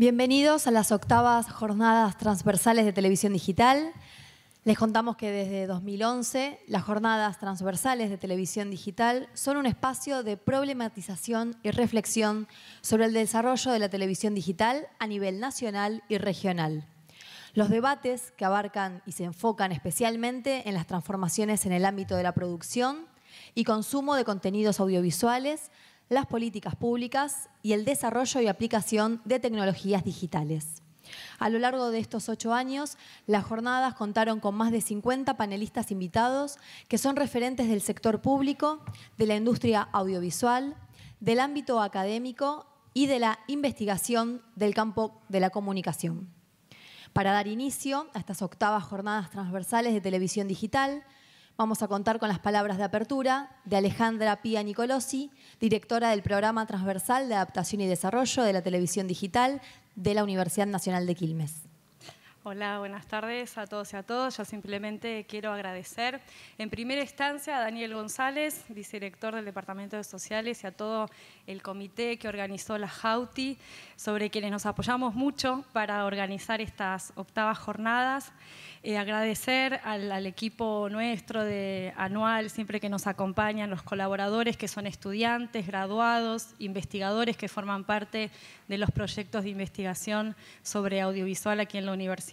Bienvenidos a las octavas jornadas transversales de televisión digital. Les contamos que desde 2011 las jornadas transversales de televisión digital son un espacio de problematización y reflexión sobre el desarrollo de la televisión digital a nivel nacional y regional. Los debates que abarcan y se enfocan especialmente en las transformaciones en el ámbito de la producción y consumo de contenidos audiovisuales, las políticas públicas y el desarrollo y aplicación de tecnologías digitales. A lo largo de estos 8 años, las jornadas contaron con más de 50 panelistas invitados que son referentes del sector público, de la industria audiovisual, del ámbito académico y de la investigación del campo de la comunicación. Para dar inicio a estas octavas jornadas transversales de televisión digital, vamos a contar con las palabras de apertura de Alejandra Pía Nicolosi, directora del Programa Transversal de Adaptación y Desarrollo de la Televisión Digital de la Universidad Nacional de Quilmes. Hola, buenas tardes a todos y a todas. Yo simplemente quiero agradecer en primera instancia a Daniel González, vicedirector del Departamento de Sociales, y a todo el comité que organizó la JAUTI, sobre quienes nos apoyamos mucho para organizar estas octavas jornadas. Agradecer al equipo nuestro de anual, siempre que nos acompañan, los colaboradores que son estudiantes, graduados, investigadores que forman parte de los proyectos de investigación sobre audiovisual aquí en la universidad,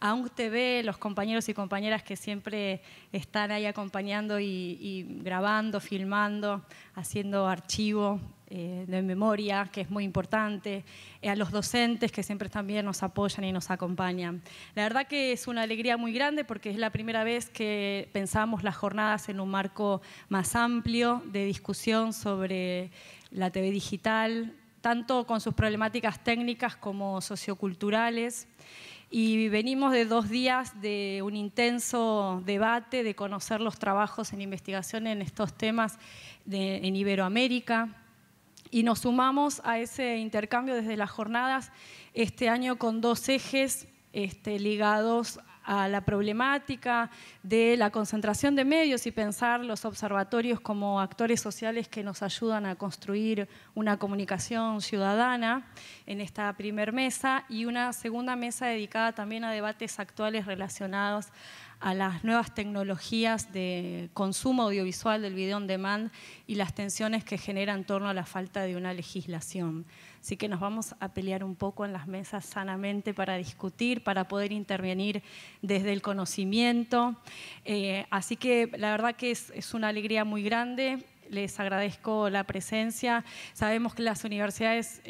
a UNC-TV, los compañeros y compañeras que siempre están ahí acompañando y grabando, filmando, haciendo archivo de memoria, que es muy importante, a los docentes que siempre también nos apoyan y nos acompañan. La verdad que es una alegría muy grande porque es la primera vez que pensamos las jornadas en un marco más amplio de discusión sobre la TV digital, tanto con sus problemáticas técnicas como socioculturales. Y venimos de 2 días de un intenso debate, de conocer los trabajos en investigación en estos temas en Iberoamérica. Y nos sumamos a ese intercambio desde las jornadas este año con 2 ejes ligados a la problemática de la concentración de medios y pensar los observatorios como actores sociales que nos ayudan a construir una comunicación ciudadana en esta primer mesa y una segunda mesa dedicada también a debates actuales relacionados a las nuevas tecnologías de consumo audiovisual del video on demand y las tensiones que genera en torno a la falta de una legislación. Así que nos vamos a pelear un poco en las mesas sanamente para discutir, para poder intervenir desde el conocimiento. Así que la verdad que es una alegría muy grande. Les agradezco la presencia. Sabemos que las universidades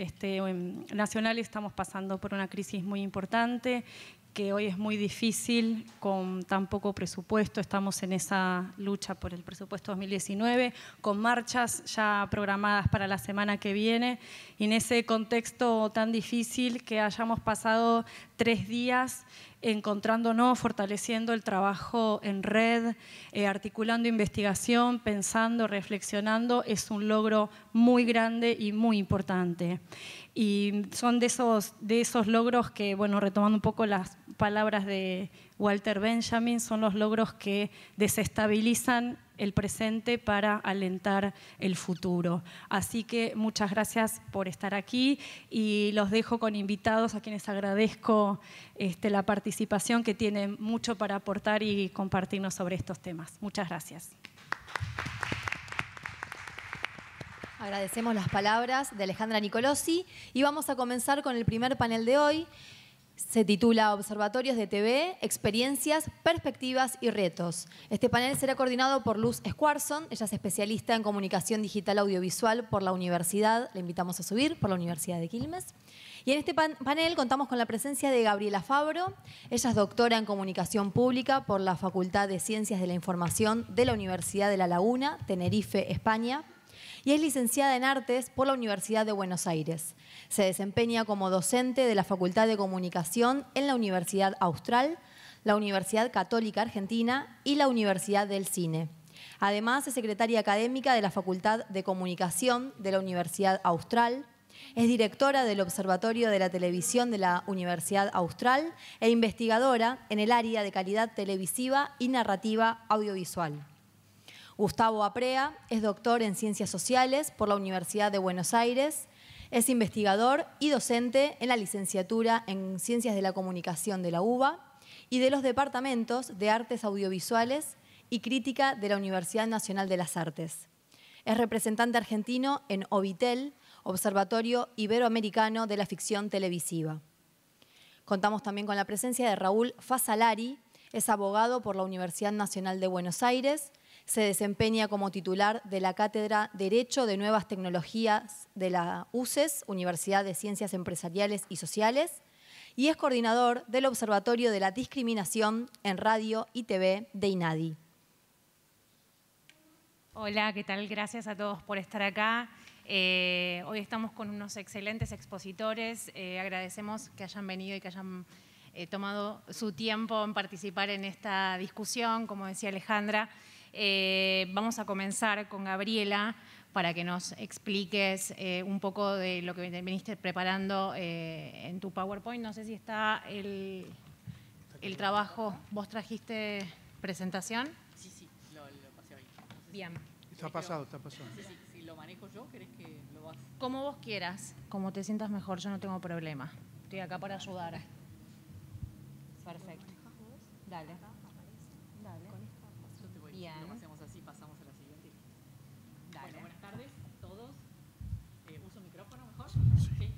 nacionales estamos pasando por una crisis muy importante, que hoy es muy difícil con tan poco presupuesto. Estamos en esa lucha por el presupuesto 2019, con marchas ya programadas para la semana que viene. Y en ese contexto tan difícil que hayamos pasado 3 días encontrándonos, fortaleciendo el trabajo en red, articulando investigación, pensando, reflexionando, es un logro muy grande y muy importante. Y son de esos logros que, bueno, retomando un poco las palabras de Walter Benjamin, son los logros que desestabilizan el presente para alentar el futuro. Así que muchas gracias por estar aquí y los dejo con invitados a quienes agradezco la participación, que tienen mucho para aportar y compartirnos sobre estos temas. Muchas gracias. Agradecemos las palabras de Alejandra Nicolosi y vamos a comenzar con el primer panel de hoy. Se titula Observatorios de TV, experiencias, perspectivas y retos. Este panel será coordinado por Luz Squarzon. Ella es especialista en comunicación digital audiovisual por la universidad, la invitamos a subir, por la Universidad de Quilmes. Y en este panel contamos con la presencia de Gabriela Fabbro. Ella es doctora en comunicación pública por la Facultad de Ciencias de la Información de la Universidad de La Laguna, Tenerife, España, y es licenciada en Artes por la Universidad de Buenos Aires. Se desempeña como docente de la Facultad de Comunicación en la Universidad Austral, la Universidad Católica Argentina y la Universidad del Cine. Además, es secretaria académica de la Facultad de Comunicación de la Universidad Austral, es directora del Observatorio de la Televisión de la Universidad Austral e investigadora en el área de calidad televisiva y narrativa audiovisual. Gustavo Aprea es doctor en Ciencias Sociales por la Universidad de Buenos Aires, Es investigador y docente en la licenciatura en Ciencias de la Comunicación de la UBA y de los departamentos de Artes Audiovisuales y Crítica de la Universidad Nacional de las Artes. Es representante argentino en OBITEL, Observatorio Iberoamericano de la Ficción Televisiva. Contamos también con la presencia de Raúl Fazzalari, es abogado por la Universidad Nacional de Buenos Aires, se desempeña como titular de la Cátedra Derecho de Nuevas Tecnologías de la UCES, Universidad de Ciencias Empresariales y Sociales, y es coordinador del Observatorio de la Discriminación en Radio y TV de INADI. Hola, ¿qué tal? Gracias a todos por estar acá. Hoy estamos con unos excelentes expositores. Agradecemos que hayan venido y que hayan tomado su tiempo en participar en esta discusión, como decía Alejandra. Vamos a comenzar con Gabriela para que nos expliques un poco de lo que viniste preparando en tu PowerPoint. No sé si está el trabajo. ¿Vos trajiste presentación? Sí, sí, lo pasé hoy. Bien. Está pasado. Sí, sí, si lo manejo yo, ¿querés que lo vas? Como vos quieras, como te sientas mejor, yo no tengo problema. Estoy acá para ayudar. Perfecto. Dale. Lo hacemos así, pasamos a la siguiente. Bueno, buenas tardes a todos. ¿Uso micrófono mejor? Sí.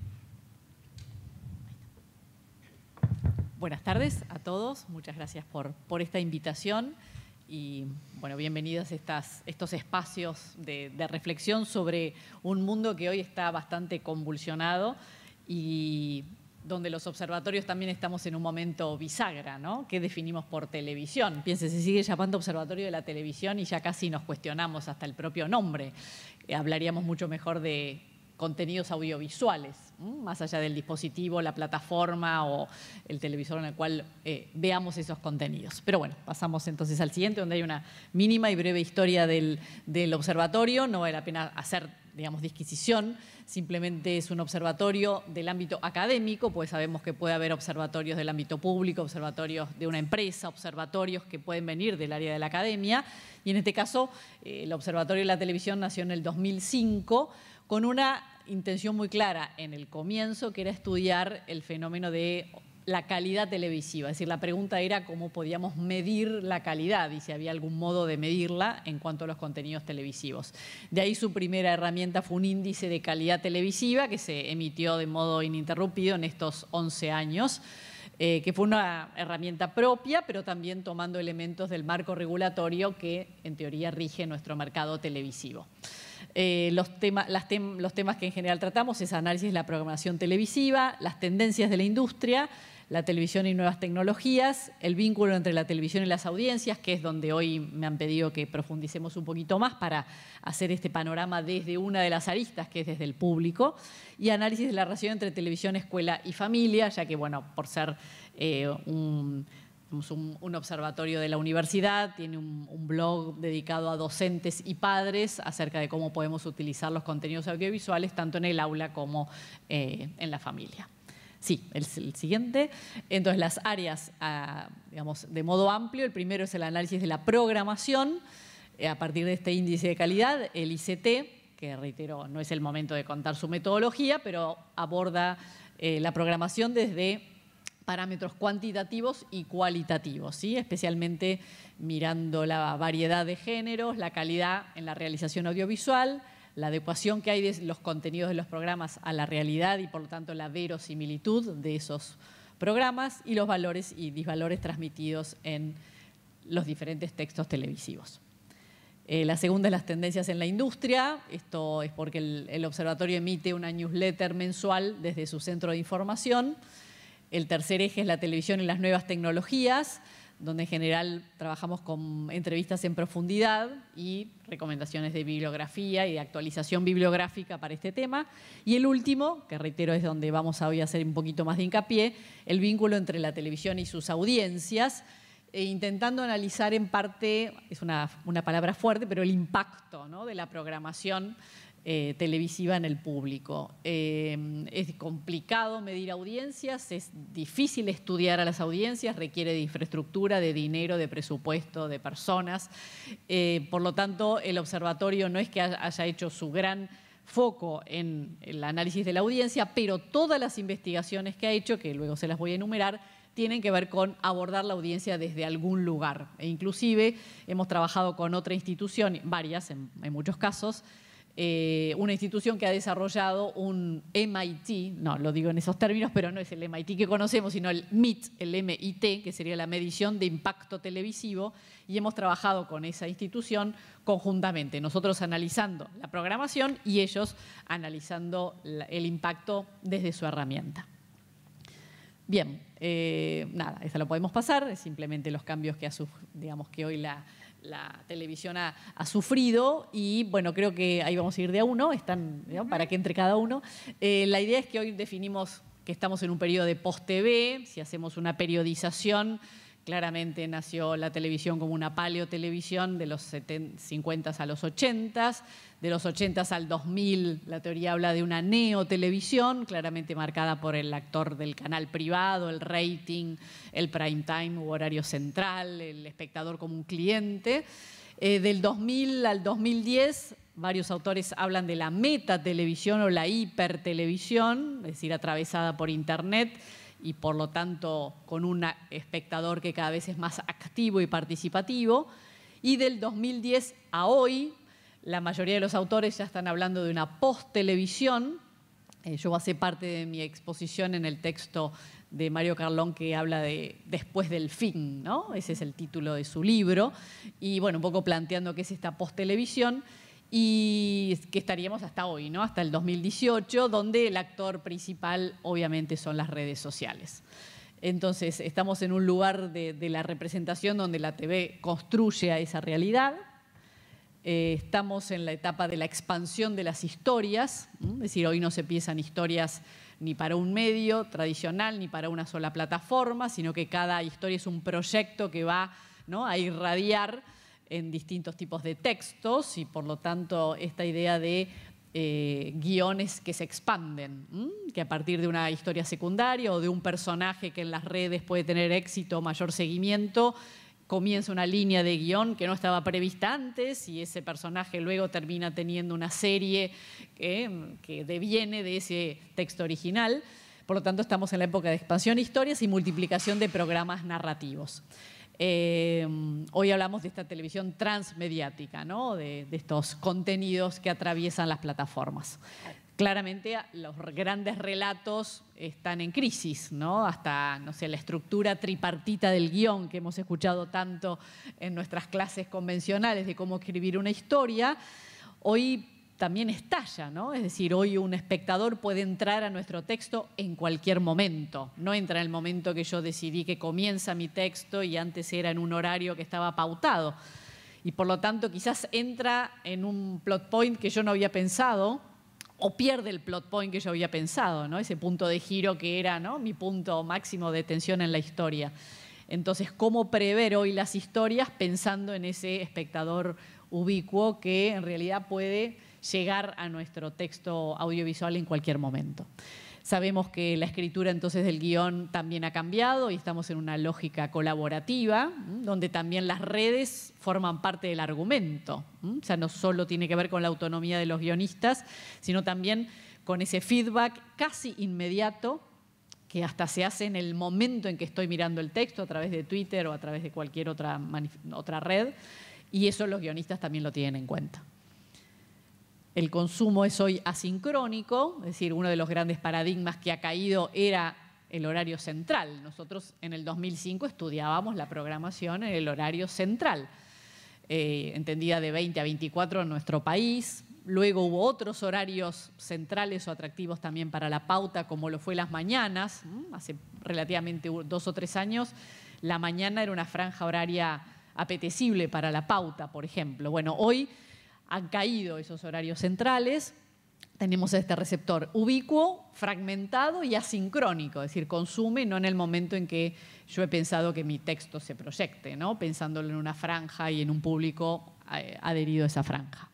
Buenas tardes a todos. Muchas gracias por esta invitación. Y, bueno, bienvenidas estos espacios de reflexión sobre un mundo que hoy está bastante convulsionado y donde los observatorios también estamos en un momento bisagra, ¿no? ¿Qué definimos por televisión? Piense, se sigue llamando Observatorio de la Televisión y ya casi nos cuestionamos hasta el propio nombre. Hablaríamos mucho mejor de contenidos audiovisuales, ¿m? Más allá del dispositivo, la plataforma o el televisor en el cual veamos esos contenidos. Pero bueno, pasamos entonces al siguiente, donde hay una mínima y breve historia del observatorio. No vale la pena hacer, digamos, disquisición, simplemente es un observatorio del ámbito académico, pues sabemos que puede haber observatorios del ámbito público, observatorios de una empresa, observatorios que pueden venir del área de la academia, y en este caso el Observatorio de la Televisión nació en el 2005, con una intención muy clara en el comienzo, que era estudiar el fenómeno de la calidad televisiva. Es decir, la pregunta era cómo podíamos medir la calidad y si había algún modo de medirla en cuanto a los contenidos televisivos. De ahí su primera herramienta fue un índice de calidad televisiva que se emitió de modo ininterrumpido en estos 11 años. Que fue una herramienta propia, pero también tomando elementos del marco regulatorio que, en teoría, rige nuestro mercado televisivo. Los temas que en general tratamos es análisis de la programación televisiva, las tendencias de la industria, la televisión y nuevas tecnologías, el vínculo entre la televisión y las audiencias, que es donde hoy me han pedido que profundicemos un poquito más para hacer este panorama desde una de las aristas, que es desde el público, y análisis de la relación entre televisión, escuela y familia, ya que, bueno, por ser un observatorio de la universidad, tiene un blog dedicado a docentes y padres acerca de cómo podemos utilizar los contenidos audiovisuales tanto en el aula como en la familia. Sí, el siguiente. Entonces, las áreas, digamos, de modo amplio. El primero es el análisis de la programación. A partir de este índice de calidad, el ICT, que reitero, no es el momento de contar su metodología, pero aborda la programación desde parámetros cuantitativos y cualitativos, ¿sí? Especialmente mirando la variedad de géneros, la calidad en la realización audiovisual, la adecuación que hay de los contenidos de los programas a la realidad y, por lo tanto, la verosimilitud de esos programas y los valores y disvalores transmitidos en los diferentes textos televisivos. La segunda es las tendencias en la industria. Esto es porque el observatorio emite una newsletter mensual desde su centro de información. El tercer eje es la televisión y las nuevas tecnologías, donde en general trabajamos con entrevistas en profundidad y recomendaciones de bibliografía y de actualización bibliográfica para este tema. Y el último, que reitero es donde vamos a hoy a hacer un poquito más de hincapié, el vínculo entre la televisión y sus audiencias, intentando analizar en parte, es una palabra fuerte, pero el impacto, ¿no?, de la programación televisiva en el público. Es complicado medir audiencias, es difícil estudiar a las audiencias, requiere de infraestructura, de dinero, de presupuesto, de personas. Por lo tanto, el observatorio no es que haya hecho su gran foco en el análisis de la audiencia, pero todas las investigaciones que ha hecho, que luego se las voy a enumerar, tienen que ver con abordar la audiencia desde algún lugar. E inclusive hemos trabajado con otra institución, varias en muchos casos, una institución que ha desarrollado un MIT, no lo digo en esos términos, pero no es el MIT que conocemos, sino el MIT, el MIT, que sería la medición de impacto televisivo, y hemos trabajado con esa institución conjuntamente, nosotros analizando la programación y ellos analizando el impacto desde su herramienta. Bien, nada, esta lo podemos pasar, simplemente los cambios que, digamos, que hoy la televisión ha sufrido, y bueno, creo que ahí vamos a ir de a uno, están, ¿no?, para que entre cada uno. La idea es que hoy definimos que estamos en un periodo de post-TV, si hacemos una periodización, claramente nació la televisión como una paleotelevisión de los 50 a los 80, de los 80 al 2000 la teoría habla de una neotelevisión, claramente marcada por el actor del canal privado, el rating, el prime time u horario central, el espectador como un cliente. Del 2000 al 2010 varios autores hablan de la metatelevisión o la hipertelevisión, es decir, atravesada por internet, y por lo tanto con un espectador que cada vez es más activo y participativo. Y del 2010 a hoy, la mayoría de los autores ya están hablando de una post-televisión. Yo voy a hacer parte de mi exposición en el texto de Mario Carlón que habla de Después del fin, ¿no? Ese es el título de su libro. Y bueno, un poco planteando qué es esta post-televisión y que estaríamos hasta hoy, ¿no?, hasta el 2018, donde el actor principal obviamente son las redes sociales. Entonces, estamos en un lugar de la representación donde la TV construye a esa realidad. Estamos en la etapa de la expansión de las historias, ¿sí? Es decir, hoy no se piensan historias ni para un medio tradicional, ni para una sola plataforma, sino que cada historia es un proyecto que va, ¿no?, a irradiar en distintos tipos de textos, y por lo tanto esta idea de guiones que se expanden, que a partir de una historia secundaria o de un personaje que en las redes puede tener éxito o mayor seguimiento, comienza una línea de guión que no estaba prevista antes, y ese personaje luego termina teniendo una serie que deviene de ese texto original. Por lo tanto, estamos en la época de expansión de historias y multiplicación de programas narrativos. Hoy hablamos de esta televisión transmediática, ¿no?, de estos contenidos que atraviesan las plataformas. Claramente los grandes relatos están en crisis, ¿no?, hasta, no sé, la estructura tripartita del guión que hemos escuchado tanto en nuestras clases convencionales de cómo escribir una historia, hoy también estalla, ¿no? Es decir, hoy un espectador puede entrar a nuestro texto en cualquier momento. No entra en el momento que yo decidí que comienza mi texto y antes era en un horario que estaba pautado. Y por lo tanto quizás entra en un plot point que yo no había pensado, o pierde el plot point que yo había pensado, ¿no? Ese punto de giro que era, ¿no?, mi punto máximo de tensión en la historia. Entonces, ¿cómo prever hoy las historias pensando en ese espectador ubicuo que en realidad puede llegar a nuestro texto audiovisual en cualquier momento? Sabemos que la escritura entonces del guión también ha cambiado y estamos en una lógica colaborativa donde también las redes forman parte del argumento. O sea, no solo tiene que ver con la autonomía de los guionistas, sino también con ese feedback casi inmediato que hasta se hace en el momento en que estoy mirando el texto a través de Twitter o a través de cualquier otra red, y eso los guionistas también lo tienen en cuenta. El consumo es hoy asincrónico, es decir, uno de los grandes paradigmas que ha caído era el horario central. Nosotros en el 2005 estudiábamos la programación en el horario central, entendida de 20 a 24 en nuestro país. Luego hubo otros horarios centrales o atractivos también para la pauta, como lo fue las mañanas. Hace relativamente 2 o 3 años, la mañana era una franja horaria apetecible para la pauta, por ejemplo. Bueno, hoy han caído esos horarios centrales, tenemos este receptor ubicuo, fragmentado y asincrónico, es decir, consume no en el momento en que yo he pensado que mi texto se proyecte, ¿no?, pensándolo en una franja y en un público adherido a esa franja.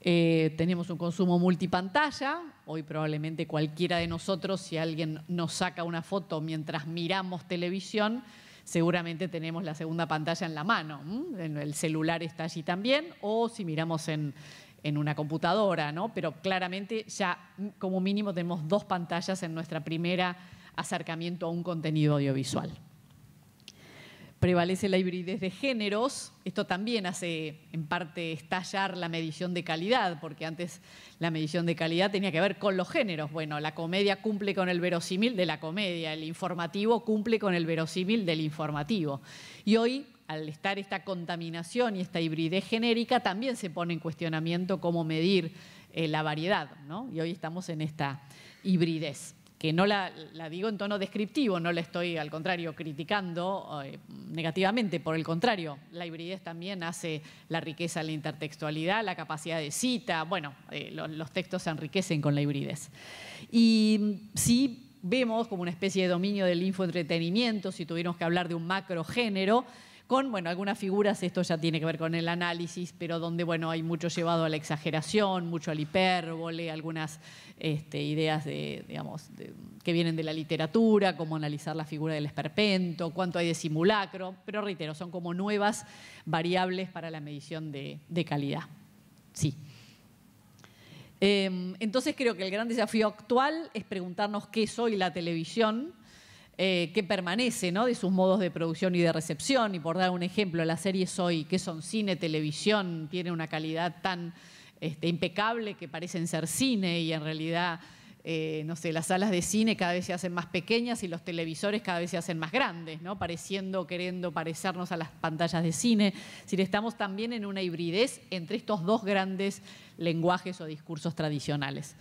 Tenemos un consumo multipantalla, hoy probablemente cualquiera de nosotros, si alguien nos saca una foto mientras miramos televisión, seguramente tenemos la segunda pantalla en la mano, el celular está allí también, o si miramos en, en una computadora, ¿no? Pero claramente ya como mínimo tenemos dos pantallas en nuestra primera acercamiento a un contenido audiovisual. Prevalece la hibridez de géneros. Esto también hace, en parte, estallar la medición de calidad, porque antes la medición de calidad tenía que ver con los géneros. Bueno, la comedia cumple con el verosímil de la comedia, el informativo cumple con el verosímil del informativo. Y hoy, al estar esta contaminación y esta hibridez genérica, también se pone en cuestionamiento cómo medir la variedad, ¿no? Y hoy estamos en esta hibridez, que no la digo en tono descriptivo, no la estoy, al contrario, criticando negativamente, por el contrario, la hibridez también hace la riqueza, la intertextualidad, la capacidad de cita, bueno, los textos se enriquecen con la hibridez. Y sí vemos como una especie de dominio del infoentretenimiento, si tuviéramos que hablar de un macrogénero, con, bueno, algunas figuras, esto ya tiene que ver con el análisis, pero donde, bueno, hay mucho llevado a la exageración, mucho al hipérbole, algunas ideas de, digamos, que vienen de la literatura, como analizar la figura del esperpento, cuánto hay de simulacro, pero reitero, son como nuevas variables para la medición de calidad. Sí. Entonces creo que el gran desafío actual es preguntarnos qué es hoy la televisión, que permanece, ¿no?, de sus modos de producción y de recepción. Y por dar un ejemplo, las series hoy que son cine, televisión, tienen una calidad tan impecable que parecen ser cine y en realidad, no sé, las salas de cine cada vez se hacen más pequeñas y los televisores cada vez se hacen más grandes, ¿no?, pareciendo, queriendo parecernos a las pantallas de cine. Es decir, estamos también en una hibridez entre estos dos grandes lenguajes o discursos tradicionales.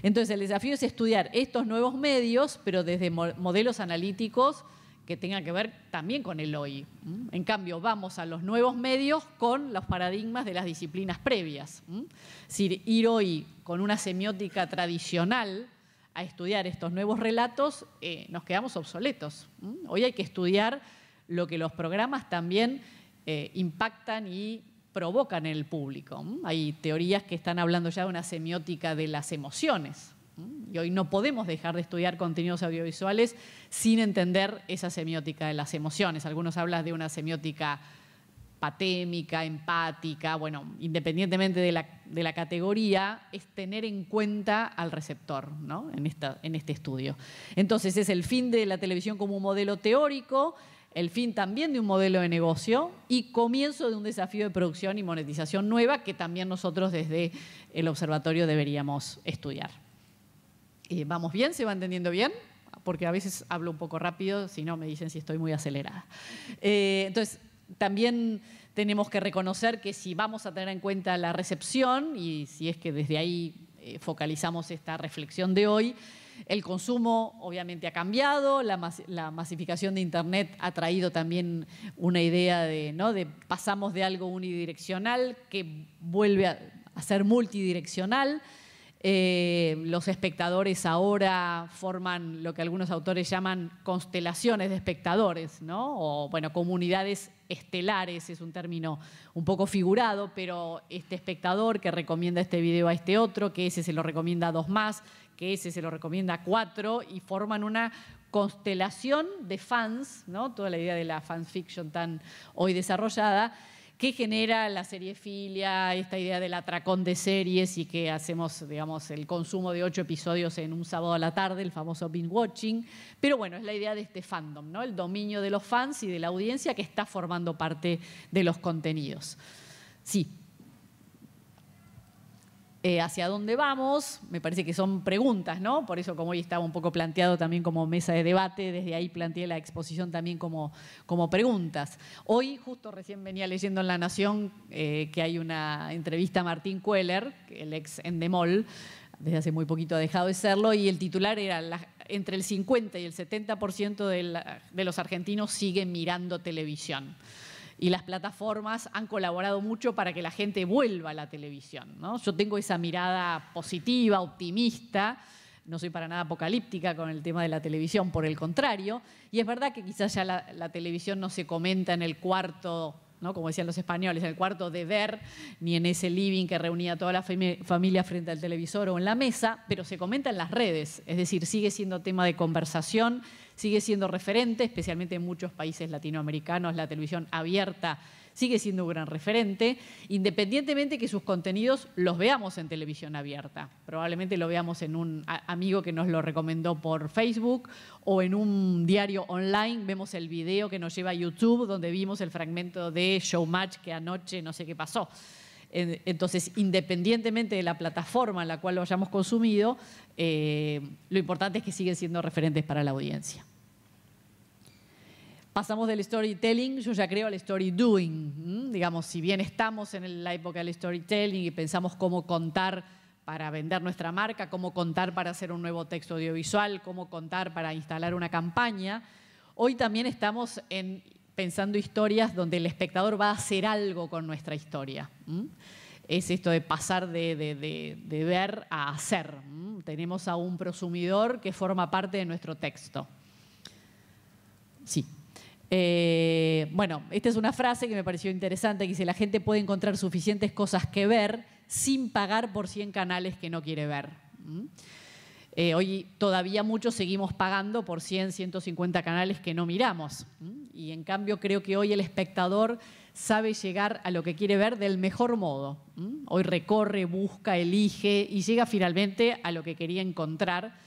Entonces, el desafío es estudiar estos nuevos medios, pero desde modelos analíticos que tengan que ver también con el hoy. En cambio, vamos a los nuevos medios con los paradigmas de las disciplinas previas. Es decir, ir hoy con una semiótica tradicional a estudiar estos nuevos relatos, nos quedamos obsoletos. Hoy hay que estudiar lo que los programas también impactan y provocan en el público. Hay teorías que están hablando ya de una semiótica de las emociones. Y hoy no podemos dejar de estudiar contenidos audiovisuales sin entender esa semiótica de las emociones. Algunos hablan de una semiótica patémica, empática. Bueno, independientemente de la categoría, es tener en cuenta al receptor, ¿no?, en este estudio. Entonces, es el fin de la televisión como un modelo teórico, el fin también de un modelo de negocio y comienzo de un desafío de producción y monetización nueva que también nosotros desde el observatorio deberíamos estudiar. ¿Vamos bien? ¿Se va entendiendo bien? Porque a veces hablo un poco rápido, si no me dicen si estoy muy acelerada. Entonces, también tenemos que reconocer que si vamos a tener en cuenta la recepción y si es que desde ahí focalizamos esta reflexión de hoy, el consumo obviamente ha cambiado, la masificación de Internet ha traído también una idea de, ¿no?, de pasamos de algo unidireccional que vuelve a ser multidireccional. Los espectadores ahora forman lo que algunos autores llaman constelaciones de espectadores, ¿no?, o bueno, comunidades estelares, es un término un poco figurado, pero este espectador que recomienda este video a este otro, que ese se lo recomienda a dos más, que ese se lo recomienda a cuatro, y forman una constelación de fans, ¿no?, toda la idea de la fanfiction tan hoy desarrollada, que genera la seriefilia, esta idea del atracón de series y que hacemos, digamos, el consumo de 8 episodios en un sábado a la tarde, el famoso binge watching. Pero bueno, es la idea de este fandom, ¿no?, el dominio de los fans y de la audiencia que está formando parte de los contenidos. Sí. ¿Hacia dónde vamos? Me parece que son preguntas, ¿no? Por eso, como hoy estaba un poco planteado también como mesa de debate, desde ahí planteé la exposición también como preguntas. Hoy, justo recién venía leyendo en La Nación que hay una entrevista a Martín Cueller, el ex Endemol, desde hace muy poquito ha dejado de serlo, y el titular era entre el 50 y el 70% de los argentinos siguen mirando televisión. Y las plataformas han colaborado mucho para que la gente vuelva a la televisión, ¿no? Yo tengo esa mirada positiva, optimista, no soy para nada apocalíptica con el tema de la televisión, por el contrario. Y es verdad que quizás ya la televisión no se comenta en el cuarto, ¿no?, como decían los españoles, en el cuarto de ver, ni en ese living que reunía a toda la familia frente al televisor o en la mesa, pero se comenta en las redes, es decir, sigue siendo tema de conversación, sigue siendo referente, especialmente en muchos países latinoamericanos, la televisión abierta sigue siendo un gran referente, independientemente que sus contenidos los veamos en televisión abierta. Probablemente lo veamos en un amigo que nos lo recomendó por Facebook o en un diario online, vemos el video que nos lleva a YouTube donde vimos el fragmento de Showmatch que anoche no sé qué pasó. Entonces, independientemente de la plataforma en la cual lo hayamos consumido, lo importante es que siguen siendo referentes para la audiencia. Pasamos del storytelling, yo ya creo, al story doing. Digamos, si bien estamos en la época del storytelling y pensamos cómo contar para vender nuestra marca, cómo contar para hacer un nuevo texto audiovisual, cómo contar para instalar una campaña, hoy también estamos pensando historias donde el espectador va a hacer algo con nuestra historia. Es esto de pasar de ver a hacer. Tenemos a un prosumidor que forma parte de nuestro texto. Sí. Bueno, esta es una frase que me pareció interesante, que dice: la gente puede encontrar suficientes cosas que ver sin pagar por 100 canales que no quiere ver. Hoy todavía muchos seguimos pagando por 100, 150 canales que no miramos. Y en cambio creo que hoy el espectador sabe llegar a lo que quiere ver del mejor modo. Hoy recorre, busca, elige y llega finalmente a lo que quería encontrar.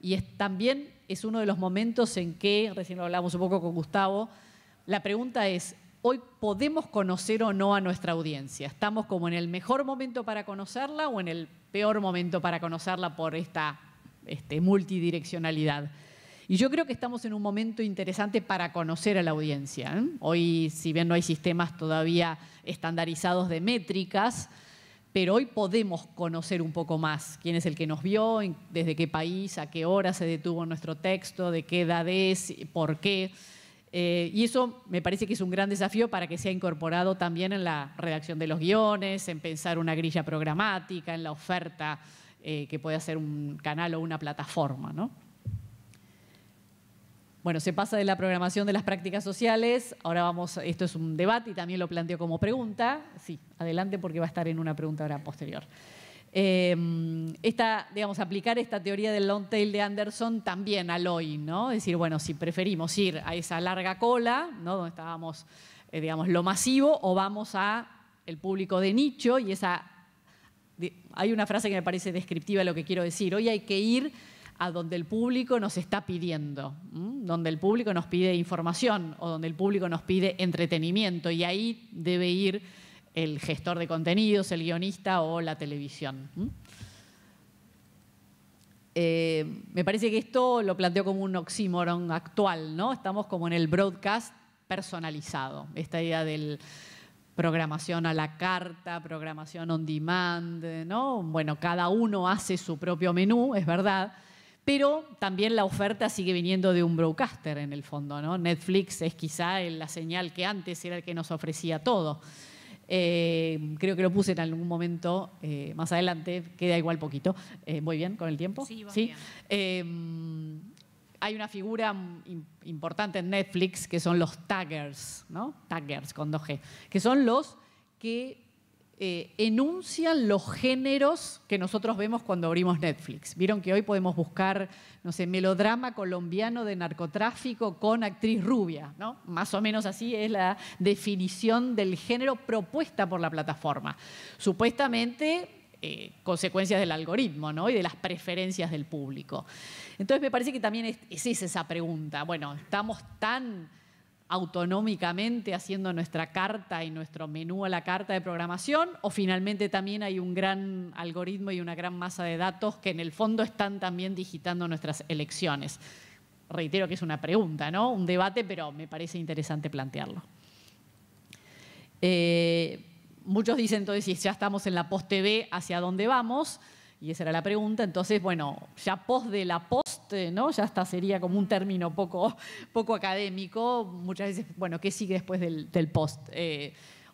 Y también es uno de los momentos en que, recién lo hablamos un poco con Gustavo, la pregunta es: ¿hoy podemos conocer o no a nuestra audiencia? ¿Estamos como en el mejor momento para conocerla o en el peor momento para conocerla por esta multidireccionalidad? Y yo creo que estamos en un momento interesante para conocer a la audiencia. Hoy, si bien no hay sistemas todavía estandarizados de métricas, pero hoy podemos conocer un poco más quién es el que nos vio, desde qué país, a qué hora se detuvo nuestro texto, de qué edad es, por qué. Y eso me parece que es un gran desafío para que sea incorporado también en la redacción de los guiones, en pensar una grilla programática, en la oferta que puede hacer un canal o una plataforma, ¿no? Bueno, se pasa de la programación de las prácticas sociales, ahora vamos, esto es un debate y también lo planteo como pregunta. Sí, adelante porque va a estar en una pregunta ahora posterior. Digamos, aplicar esta teoría del long tail de Anderson también al hoy, ¿no? Es decir, bueno, si preferimos ir a esa larga cola, ¿no?, donde estábamos, digamos, lo masivo, o vamos al público de nicho y esa... Hay una frase que me parece descriptiva de lo que quiero decir. Hoy hay que ir a donde el público nos está pidiendo, donde el público nos pide información o donde el público nos pide entretenimiento, y ahí debe ir el gestor de contenidos, el guionista o la televisión. Me parece que esto lo planteo como un oxímoron actual, ¿no? Estamos como en el broadcast personalizado, esta idea del... programación a la carta, programación on demand, ¿no? Bueno, cada uno hace su propio menú, es verdad, pero también la oferta sigue viniendo de un broadcaster en el fondo, ¿no? Netflix es quizá la señal que antes era el que nos ofrecía todo. Creo que lo puse en algún momento, más adelante, queda igual poquito. ¿Voy bien con el tiempo? Sí, va bien. Hay una figura importante en Netflix que son los taggers, ¿no? Taggers con 2G, que son los que enuncian los géneros que nosotros vemos cuando abrimos Netflix. Vieron que hoy podemos buscar, no sé, melodrama colombiano de narcotráfico con actriz rubia, ¿no? Más o menos así es la definición del género propuesta por la plataforma. Supuestamente... consecuencias del algoritmo, ¿no?, y de las preferencias del público. Entonces me parece que también es esa pregunta. Bueno, estamos tan autonómicamente haciendo nuestra carta y nuestro menú a la carta de programación, o finalmente también hay un gran algoritmo y una gran masa de datos que en el fondo están también digitando nuestras elecciones. Reitero que es una pregunta, ¿no?, un debate, pero me parece interesante plantearlo. Muchos dicen entonces, si ya estamos en la post-TV, ¿hacia dónde vamos? Y esa era la pregunta. Entonces, bueno, ya post de la post, ¿no? Ya hasta sería como un término poco académico. Muchas veces, bueno, ¿qué sigue después del post?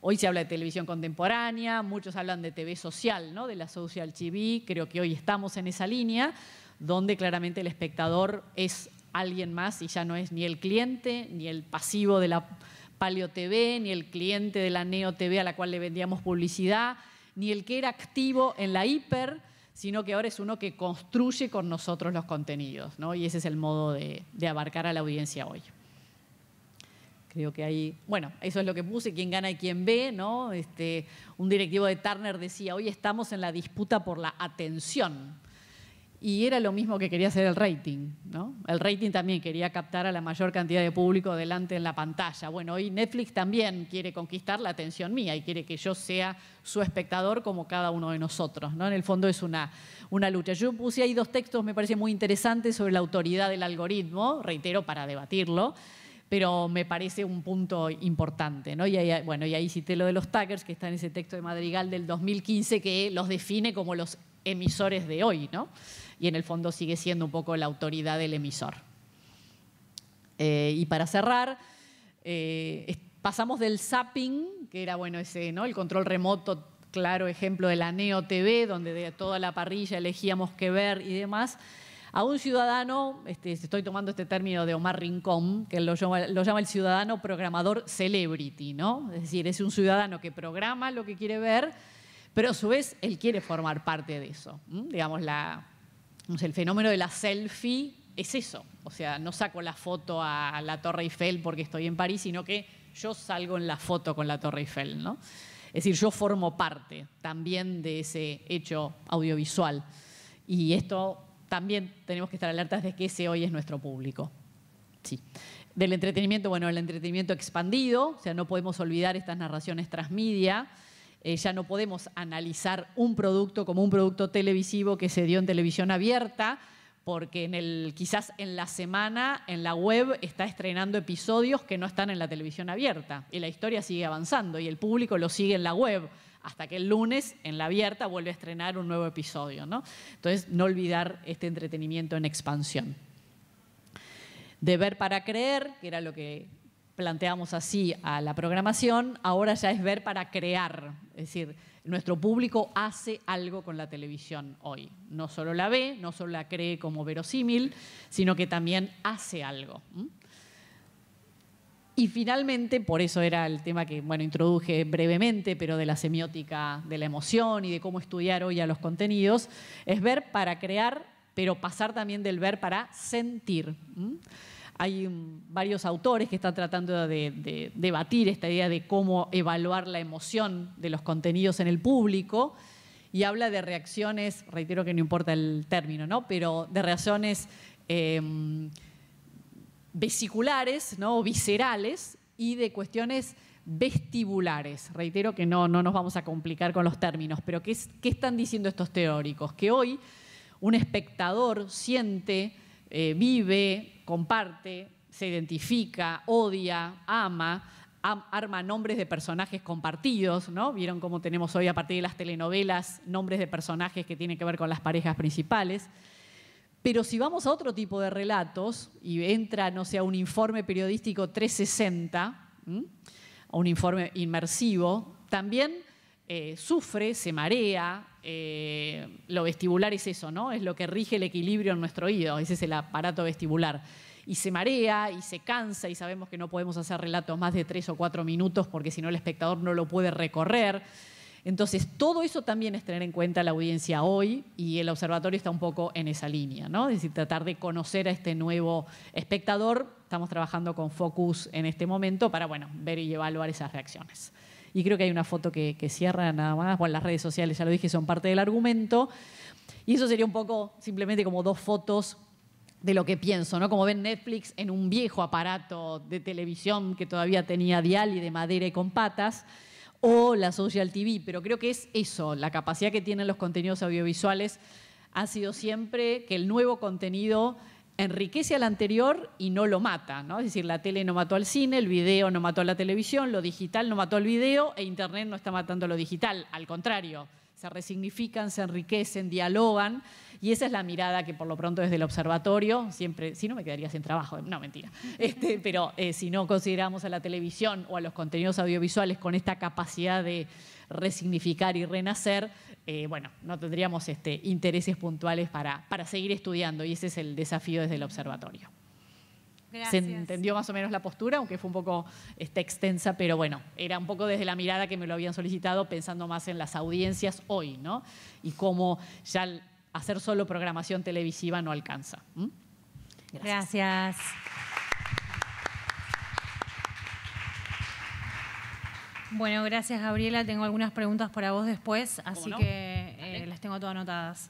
Hoy se habla de televisión contemporánea, muchos hablan de TV social, ¿no?, de la social TV. Creo que hoy estamos en esa línea donde claramente el espectador es alguien más y ya no es ni el cliente, ni el pasivo de la... Paleo TV, ni el cliente de la Neo TV a la cual le vendíamos publicidad, ni el que era activo en la hiper, sino que ahora es uno que construye con nosotros los contenidos, ¿no? Y ese es el modo de abarcar a la audiencia hoy. Creo que ahí, bueno, eso es lo que puse, quién gana y quién ve, ¿no? Un directivo de Turner decía, hoy estamos en la disputa por la atención. Y era lo mismo que quería hacer el rating, ¿no? El rating también quería captar a la mayor cantidad de público delante en la pantalla. Bueno, hoy Netflix también quiere conquistar la atención mía y quiere que yo sea su espectador como cada uno de nosotros, ¿no? En el fondo es una lucha. Yo puse ahí dos textos, me parece muy interesantes, sobre la autoridad del algoritmo, reitero, para debatirlo, pero me parece un punto importante, ¿no? Y ahí, bueno, y ahí cité lo de los taggers, que está en ese texto de Madrigal del 2015, que los define como los emisores de hoy, ¿no? Y en el fondo sigue siendo un poco la autoridad del emisor. Y para cerrar, pasamos del zapping, que era, bueno, ese, ¿no? El control remoto, claro ejemplo de la Neo TV, donde de toda la parrilla elegíamos qué ver y demás, a un ciudadano, estoy tomando este término de Omar Rincón, que lo llama el ciudadano programador celebrity, ¿no? Es decir, es un ciudadano que programa lo que quiere ver, pero a su vez él quiere formar parte de eso. Digamos, el fenómeno de la selfie es eso. O sea, no saco la foto a la Torre Eiffel porque estoy en París, sino que yo salgo en la foto con la Torre Eiffel, ¿no? Es decir, yo formo parte también de ese hecho audiovisual. Y esto... también tenemos que estar alertas de que ese hoy es nuestro público. Sí. Del entretenimiento, bueno, el entretenimiento expandido, o sea, no podemos olvidar estas narraciones transmedia, ya no podemos analizar un producto como un producto televisivo que se dio en televisión abierta, porque quizás en la semana, en la web, está estrenando episodios que no están en la televisión abierta, y la historia sigue avanzando, y el público lo sigue en la web, hasta que el lunes, en la abierta, vuelve a estrenar un nuevo episodio, ¿no? Entonces, no olvidar este entretenimiento en expansión. De ver para creer, que era lo que planteamos así a la programación, ahora ya es ver para crear. Es decir, nuestro público hace algo con la televisión hoy. No solo la ve, no solo la cree como verosímil, sino que también hace algo. Y finalmente, por eso era el tema que, bueno, introduje brevemente, pero de la semiótica de la emoción y de cómo estudiar hoy a los contenidos, es ver para crear, pero pasar también del ver para sentir. Hay varios autores que están tratando de debatir esta idea de cómo evaluar la emoción de los contenidos en el público, y habla de reacciones, reitero que no importa el término, ¿no? Pero de reacciones... vesiculares, ¿no? O viscerales, y de cuestiones vestibulares. Reitero que no nos vamos a complicar con los términos, pero ¿qué están diciendo estos teóricos? Que hoy un espectador siente, vive, comparte, se identifica, odia, ama, arma nombres de personajes compartidos, ¿no? Vieron cómo tenemos hoy a partir de las telenovelas nombres de personajes que tienen que ver con las parejas principales. Pero si vamos a otro tipo de relatos y entra, no sé, a un informe periodístico 360, a un informe inmersivo, también sufre, se marea, lo vestibular es eso, ¿no? Es lo que rige el equilibrio en nuestro oído, ese es el aparato vestibular. Y se marea y se cansa, y sabemos que no podemos hacer relatos más de 3 o 4 minutos porque si no el espectador no lo puede recorrer. Entonces, todo eso también es tener en cuenta la audiencia hoy, y el observatorio está un poco en esa línea, ¿no? Es decir, tratar de conocer a este nuevo espectador. Estamos trabajando con Focus en este momento para, bueno, ver y evaluar esas reacciones. Y creo que hay una foto que cierra nada más. Bueno, las redes sociales, ya lo dije, son parte del argumento. Y eso sería un poco simplemente como 2 fotos de lo que pienso, ¿no? Como ven, Netflix en un viejo aparato de televisión que todavía tenía dial y de madera y con patas, o la social TV, pero creo que es eso, la capacidad que tienen los contenidos audiovisuales ha sido siempre que el nuevo contenido enriquece al anterior y no lo mata, ¿no? Es decir, la tele no mató al cine, el video no mató a la televisión, lo digital no mató al video e Internet no está matando lo digital, al contrario, se resignifican, se enriquecen, dialogan, y esa es la mirada que por lo pronto desde el observatorio, siempre, si no me quedaría sin trabajo, no, mentira, pero si no consideramos a la televisión o a los contenidos audiovisuales con esta capacidad de resignificar y renacer, bueno, no tendríamos intereses puntuales para seguir estudiando, y ese es el desafío desde el observatorio. Gracias. Se entendió más o menos la postura, aunque fue un poco extensa, pero bueno, era un poco desde la mirada que me lo habían solicitado, pensando más en las audiencias hoy, ¿no? Y cómo ya hacer solo programación televisiva no alcanza. Gracias. Bueno, gracias Gabriela. Tengo algunas preguntas para vos después, así que las tengo todas anotadas.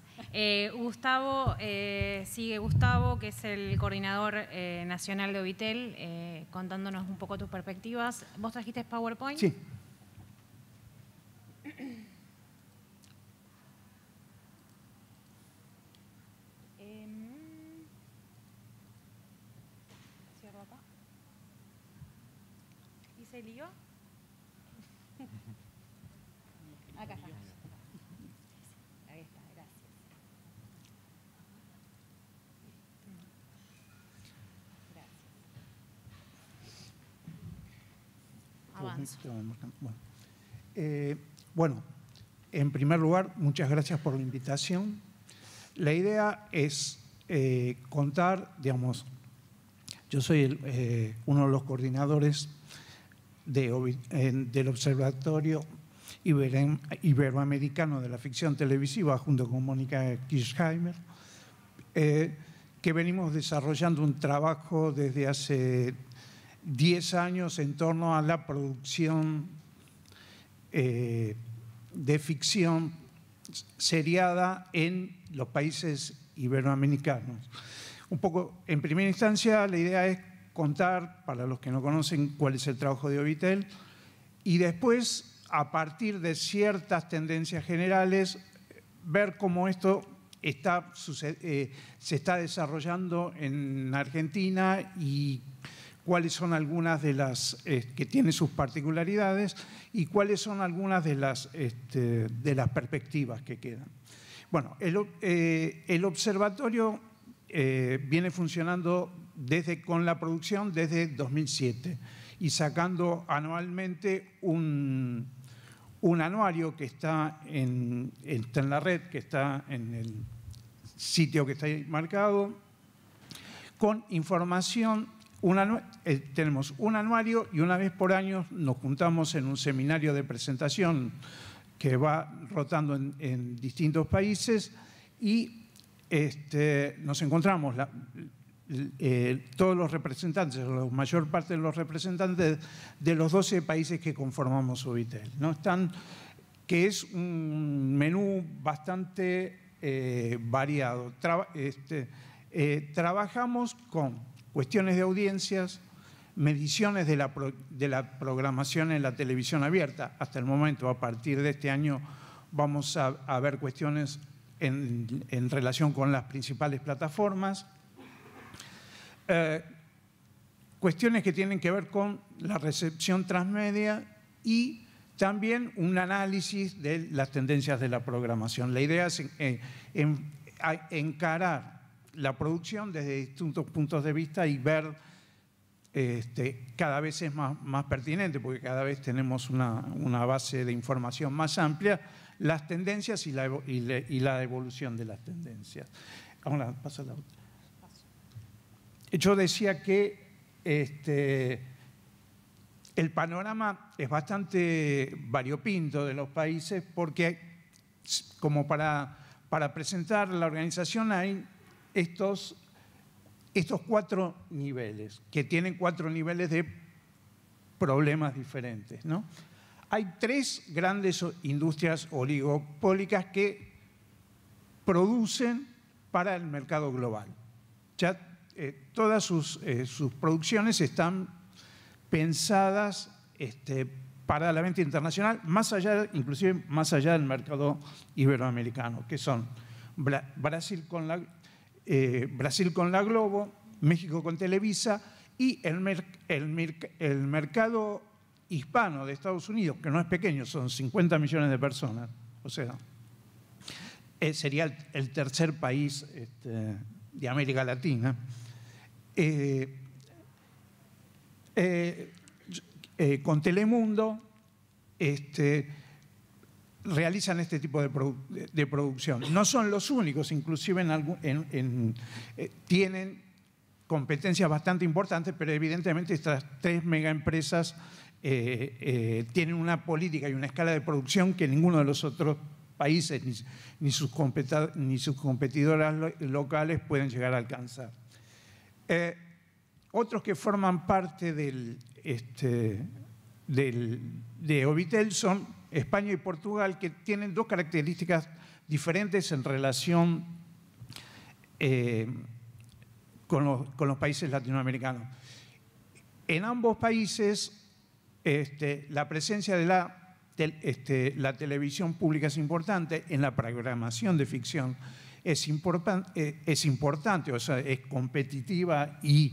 Gustavo, sigue Gustavo, que es el coordinador nacional de OBITEL, contándonos un poco tus perspectivas. ¿Vos trajiste PowerPoint? Sí. ¿Cierro acá? ¿Hice el lío? Acá estamos. Ahí está, gracias. Gracias. Avanzo. Bueno, en primer lugar, muchas gracias por la invitación. La idea es contar, digamos, yo soy uno de los coordinadores del Observatorio Iberoamericano de la Ficción Televisiva, junto con Mónica Kirchheimer, que venimos desarrollando un trabajo desde hace 10 años en torno a la producción de ficción seriada en los países iberoamericanos. Un poco, en primera instancia, la idea es contar, para los que no conocen, cuál es el trabajo de OBITEL, y después, a partir de ciertas tendencias generales, ver cómo esto se está desarrollando en Argentina y cuáles son algunas de las que tienen sus particularidades y cuáles son algunas de las perspectivas que quedan. Bueno, el observatorio viene funcionando con la producción desde 2007 y sacando anualmente un anuario que está en la red, que está en el sitio que está ahí marcado, con información. Tenemos un anuario y una vez por año nos juntamos en un seminario de presentación que va rotando en distintos países y nos encontramos todos los representantes, la mayor parte de los representantes de los 12 países que conformamos OBITEL, ¿no? Que es un menú bastante variado. Trabajamos con cuestiones de audiencias, mediciones de la programación en la televisión abierta. Hasta el momento, a partir de este año, vamos a ver cuestiones en relación con las principales plataformas. Cuestiones que tienen que ver con la recepción transmedia y también un análisis de las tendencias de la programación. La idea es encarar la producción desde distintos puntos de vista y ver, cada vez es más pertinente, porque cada vez tenemos una base de información más amplia, las tendencias y la evolución de las tendencias. Ahora pasa la otra. Yo decía que el panorama es bastante variopinto de los países porque, como para presentar la organización, hay estos 4 niveles, que tienen 4 niveles de problemas diferentes, ¿no? Hay 3 grandes industrias oligopólicas que producen para el mercado global. Ya todas sus producciones están pensadas para la venta internacional, inclusive más allá del mercado iberoamericano, que son Brasil con la Globo, México con Televisa y el mercado hispano de Estados Unidos, que no es pequeño, son 50 millones de personas. O sea, sería el tercer país de América Latina. Con Telemundo realizan este tipo de producción. No son los únicos, inclusive tienen competencias bastante importantes, pero evidentemente estas 3 megaempresas tienen una política y una escala de producción que ninguno de los otros países ni sus competidoras locales pueden llegar a alcanzar. Otros que forman parte de OBITEL son España y Portugal, que tienen dos características diferentes en relación con los países latinoamericanos. En ambos países la presencia de la televisión pública es importante, en la programación de ficción es importante, o sea, es competitiva y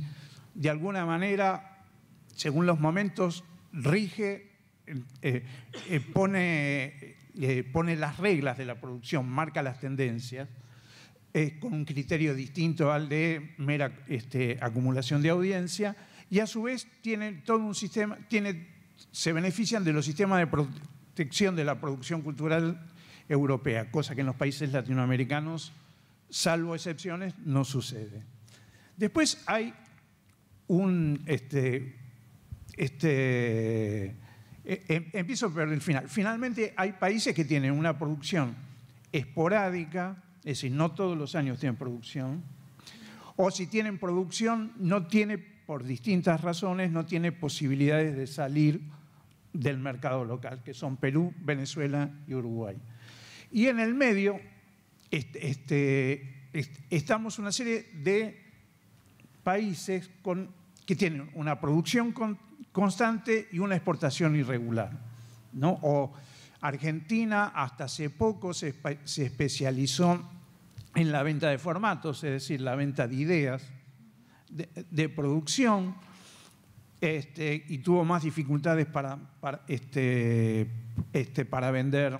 de alguna manera, según los momentos, rige, pone las reglas de la producción, marca las tendencias, con un criterio distinto al de mera acumulación de audiencia, y a su vez tiene todo un sistema, se benefician de los sistemas de protección de la producción cultural europea, cosa que en los países latinoamericanos, salvo excepciones, no sucede. Después hay un... empiezo por el final. Finalmente hay países que tienen una producción esporádica, es decir, no todos los años tienen producción, o si tienen producción, no tiene, por distintas razones, no tiene posibilidades de salir del mercado local, que son Perú, Venezuela y Uruguay. Y en el medio estamos una serie de países que tienen una producción constante y una exportación irregular, ¿no? O Argentina hasta hace poco se especializó en la venta de formatos, es decir, la venta de ideas de producción, y tuvo más dificultades para vender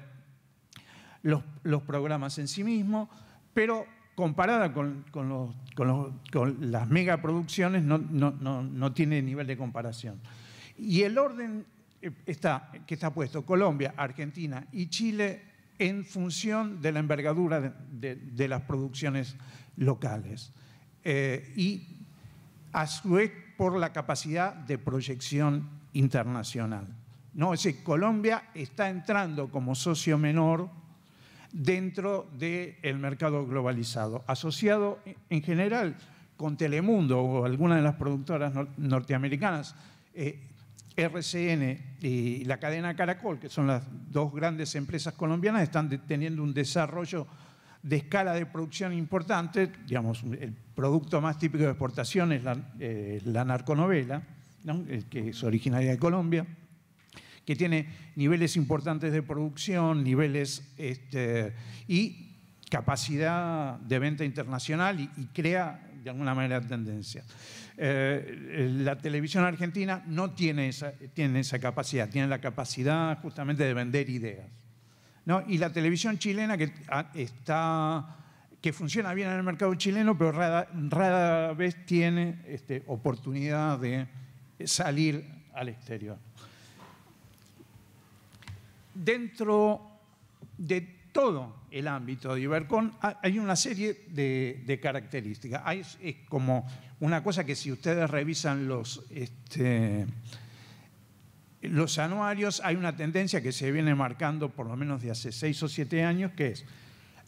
los programas en sí mismo, pero comparada con las megaproducciones no tiene nivel de comparación. Y el orden que está puesto Colombia, Argentina y Chile en función de la envergadura de las producciones locales y a su vez por la capacidad de proyección internacional, ¿no? Es decir, Colombia está entrando como socio menor dentro del mercado globalizado, asociado en general con Telemundo o alguna de las productoras norteamericanas, RCN y la cadena Caracol, que son las dos grandes empresas colombianas, están teniendo un desarrollo de escala de producción importante. Digamos, el producto más típico de exportación es la narconovela, ¿no? Que es originaria de Colombia, que tiene niveles importantes de producción, niveles y capacidad de venta internacional y crea de alguna manera tendencia. La televisión argentina no tiene esa capacidad, tiene la capacidad justamente de vender ideas, ¿no? Y la televisión chilena que funciona bien en el mercado chileno, pero rara vez tiene oportunidad de salir al exterior. Dentro de todo el ámbito de Ibercon hay una serie de características. Es como una cosa que si ustedes revisan los anuarios, hay una tendencia que se viene marcando por lo menos de hace 6 o 7 años, que es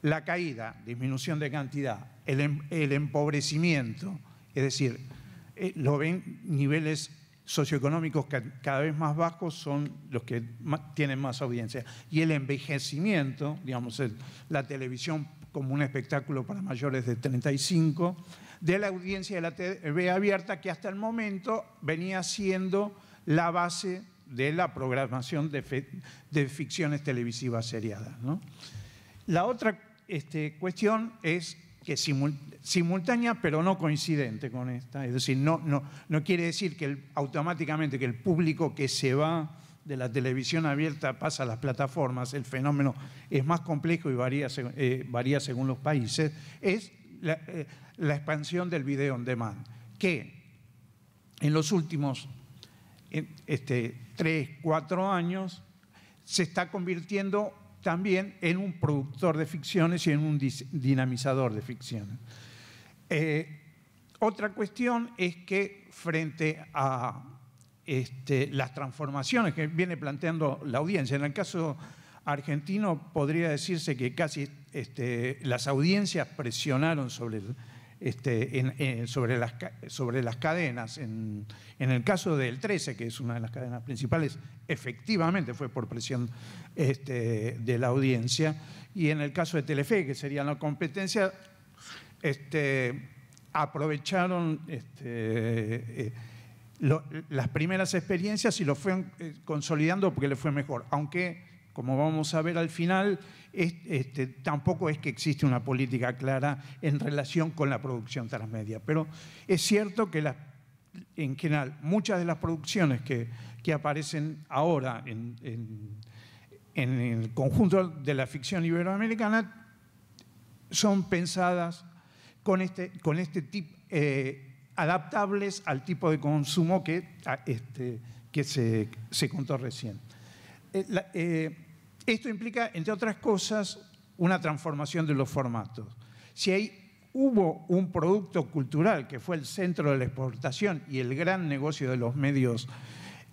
la caída, disminución de cantidad, el empobrecimiento, es decir, lo ven niveles socioeconómicos cada vez más bajos son los que tienen más audiencia. Y el envejecimiento, digamos, la televisión como un espectáculo para mayores de 35, de la audiencia de la TV abierta, que hasta el momento venía siendo la base de la programación de ficciones televisivas seriadas, ¿no? La otra cuestión es que simultánea pero no coincidente con esta, es decir, no quiere decir que automáticamente que el público que se va de la televisión abierta pasa a las plataformas. El fenómeno es más complejo y varía según los países. Es la expansión del video on demand, que en los últimos 3, 4 años se está convirtiendo también en un productor de ficciones y en un dinamizador de ficciones. Otra cuestión es que frente a las transformaciones que viene planteando la audiencia, en el caso argentino podría decirse que casi las audiencias presionaron sobre sobre las cadenas. En el caso del 13, que es una de las cadenas principales, efectivamente fue por presión de la audiencia. Y en el caso de Telefe, que sería la competencia, aprovecharon las primeras experiencias y lo fueron consolidando porque le fue mejor. Aunque, como vamos a ver al final, tampoco es que existe una política clara en relación con la producción transmedia. Pero es cierto que en general muchas de las producciones que aparecen ahora en el conjunto de la ficción iberoamericana son pensadas adaptables al tipo de consumo que se contó recién. Esto implica, entre otras cosas, una transformación de los formatos. Si hubo un producto cultural que fue el centro de la exportación y el gran negocio de los medios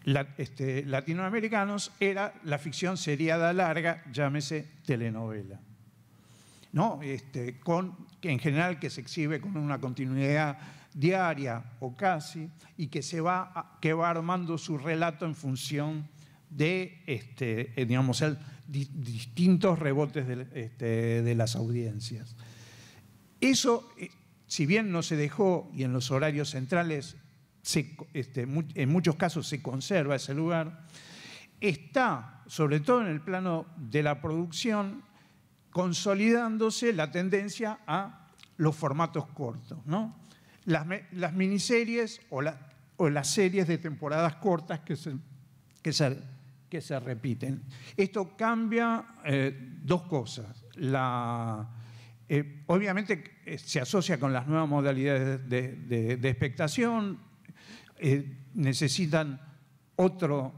latinoamericanos, era la ficción seriada larga, llámese telenovela, ¿no? Que en general se exhibe con una continuidad diaria o casi, y que va armando su relato en función de distintos rebotes de las audiencias. Eso, si bien no se dejó, y en los horarios centrales en muchos casos se conserva ese lugar, está, sobre todo en el plano de la producción, consolidándose la tendencia a los formatos cortos, ¿no? Las miniseries o las series de temporadas cortas que se repiten. Esto cambia dos cosas. Obviamente se asocia con las nuevas modalidades de expectación, necesitan otro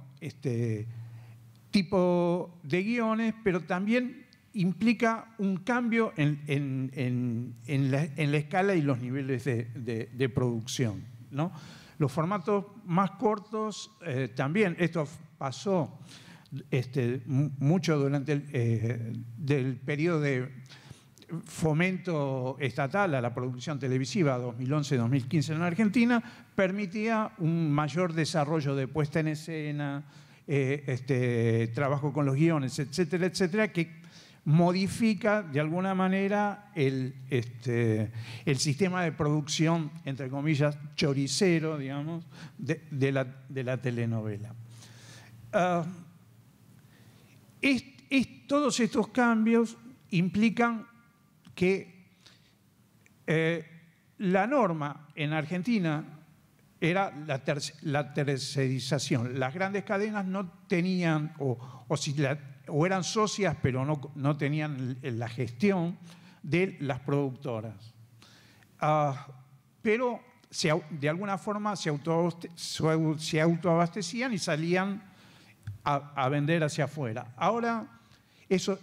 tipo de guiones, pero también implica un cambio en la escala y los niveles de producción, ¿no? Los formatos más cortos también, esto pasó mucho durante el periodo de fomento estatal a la producción televisiva 2011-2015 en Argentina, permitía un mayor desarrollo de puesta en escena, trabajo con los guiones, etcétera, etcétera, que modifica de alguna manera el sistema de producción, entre comillas, choricero, digamos, de la telenovela. Todos estos cambios implican que la norma en Argentina era la tercerización. Las grandes cadenas no tenían, o eran socias, pero no tenían la gestión de las productoras. Pero de alguna forma se autoabastecían y salían a vender hacia afuera. Ahora eso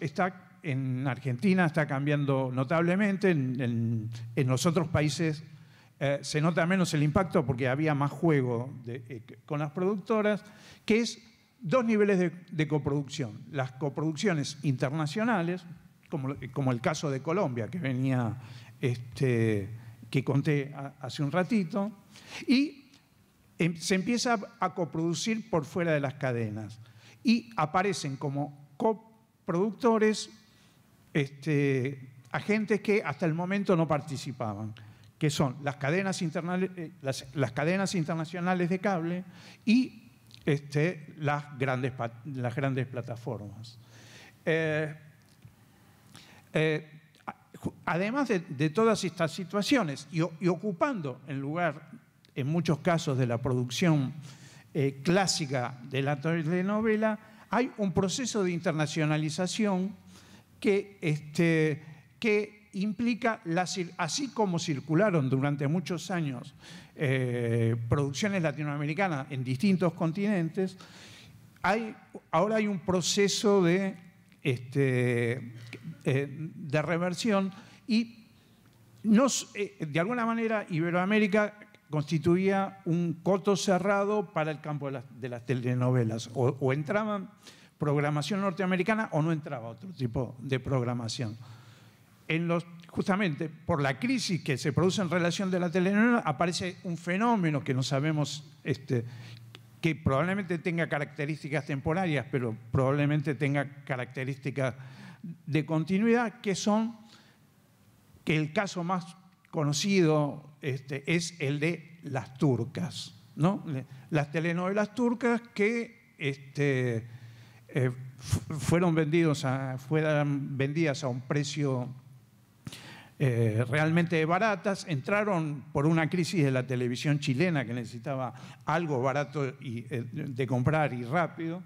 en Argentina está cambiando notablemente, en los otros países se nota menos el impacto porque había más juego con las productoras, que es dos niveles de coproducción. Las coproducciones internacionales, como el caso de Colombia, que conté hace un ratito, y se empieza a coproducir por fuera de las cadenas. Y aparecen como coproductores agentes que hasta el momento no participaban, que son las cadenas internacionales de cable y las grandes plataformas. Además de todas estas situaciones y ocupando el lugar, en muchos casos, de la producción clásica de la telenovela, hay un proceso de internacionalización que implica, así como circularon durante muchos años producciones latinoamericanas en distintos continentes, ahora hay un proceso de reversión y de alguna manera Iberoamérica constituía un coto cerrado para el campo de las telenovelas. O entraban programación norteamericana o no entraba otro tipo de programación. justamente por la crisis que se produce en relación de la telenovela, aparece un fenómeno que no sabemos, que probablemente tenga características temporarias, pero probablemente tenga características de continuidad, que son que el caso más conocido es el de las turcas, ¿no? Las telenovelas turcas que fueron vendidas a un precio realmente baratas, entraron por una crisis de la televisión chilena que necesitaba algo barato y, de comprar y rápido,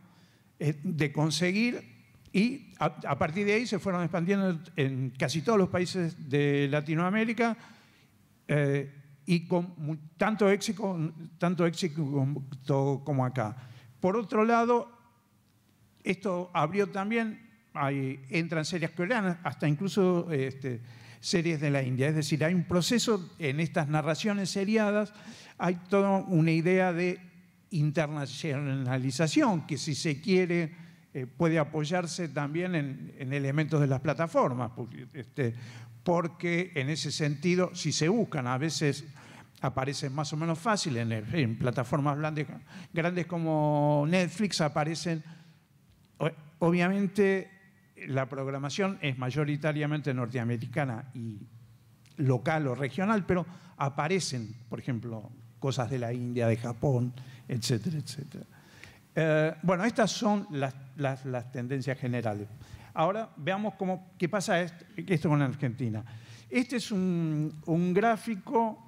de conseguir, y a partir de ahí se fueron expandiendo en casi todos los países de Latinoamérica y con tanto éxito como acá. Por otro lado, esto abrió también, entran series coreanas, hasta incluso series de la India. Es decir, hay un proceso en estas narraciones seriadas, hay toda una idea de internacionalización que, si se quiere, puede apoyarse también en elementos de las plataformas, porque en ese sentido, si se buscan, a veces aparecen más o menos fáciles en plataformas grandes como Netflix, aparecen, obviamente, la programación es mayoritariamente norteamericana y local o regional, pero aparecen, por ejemplo, cosas de la India, de Japón, etcétera, etcétera. Bueno, estas son las tendencias generales. Ahora veamos qué pasa esto con Argentina. Este es un gráfico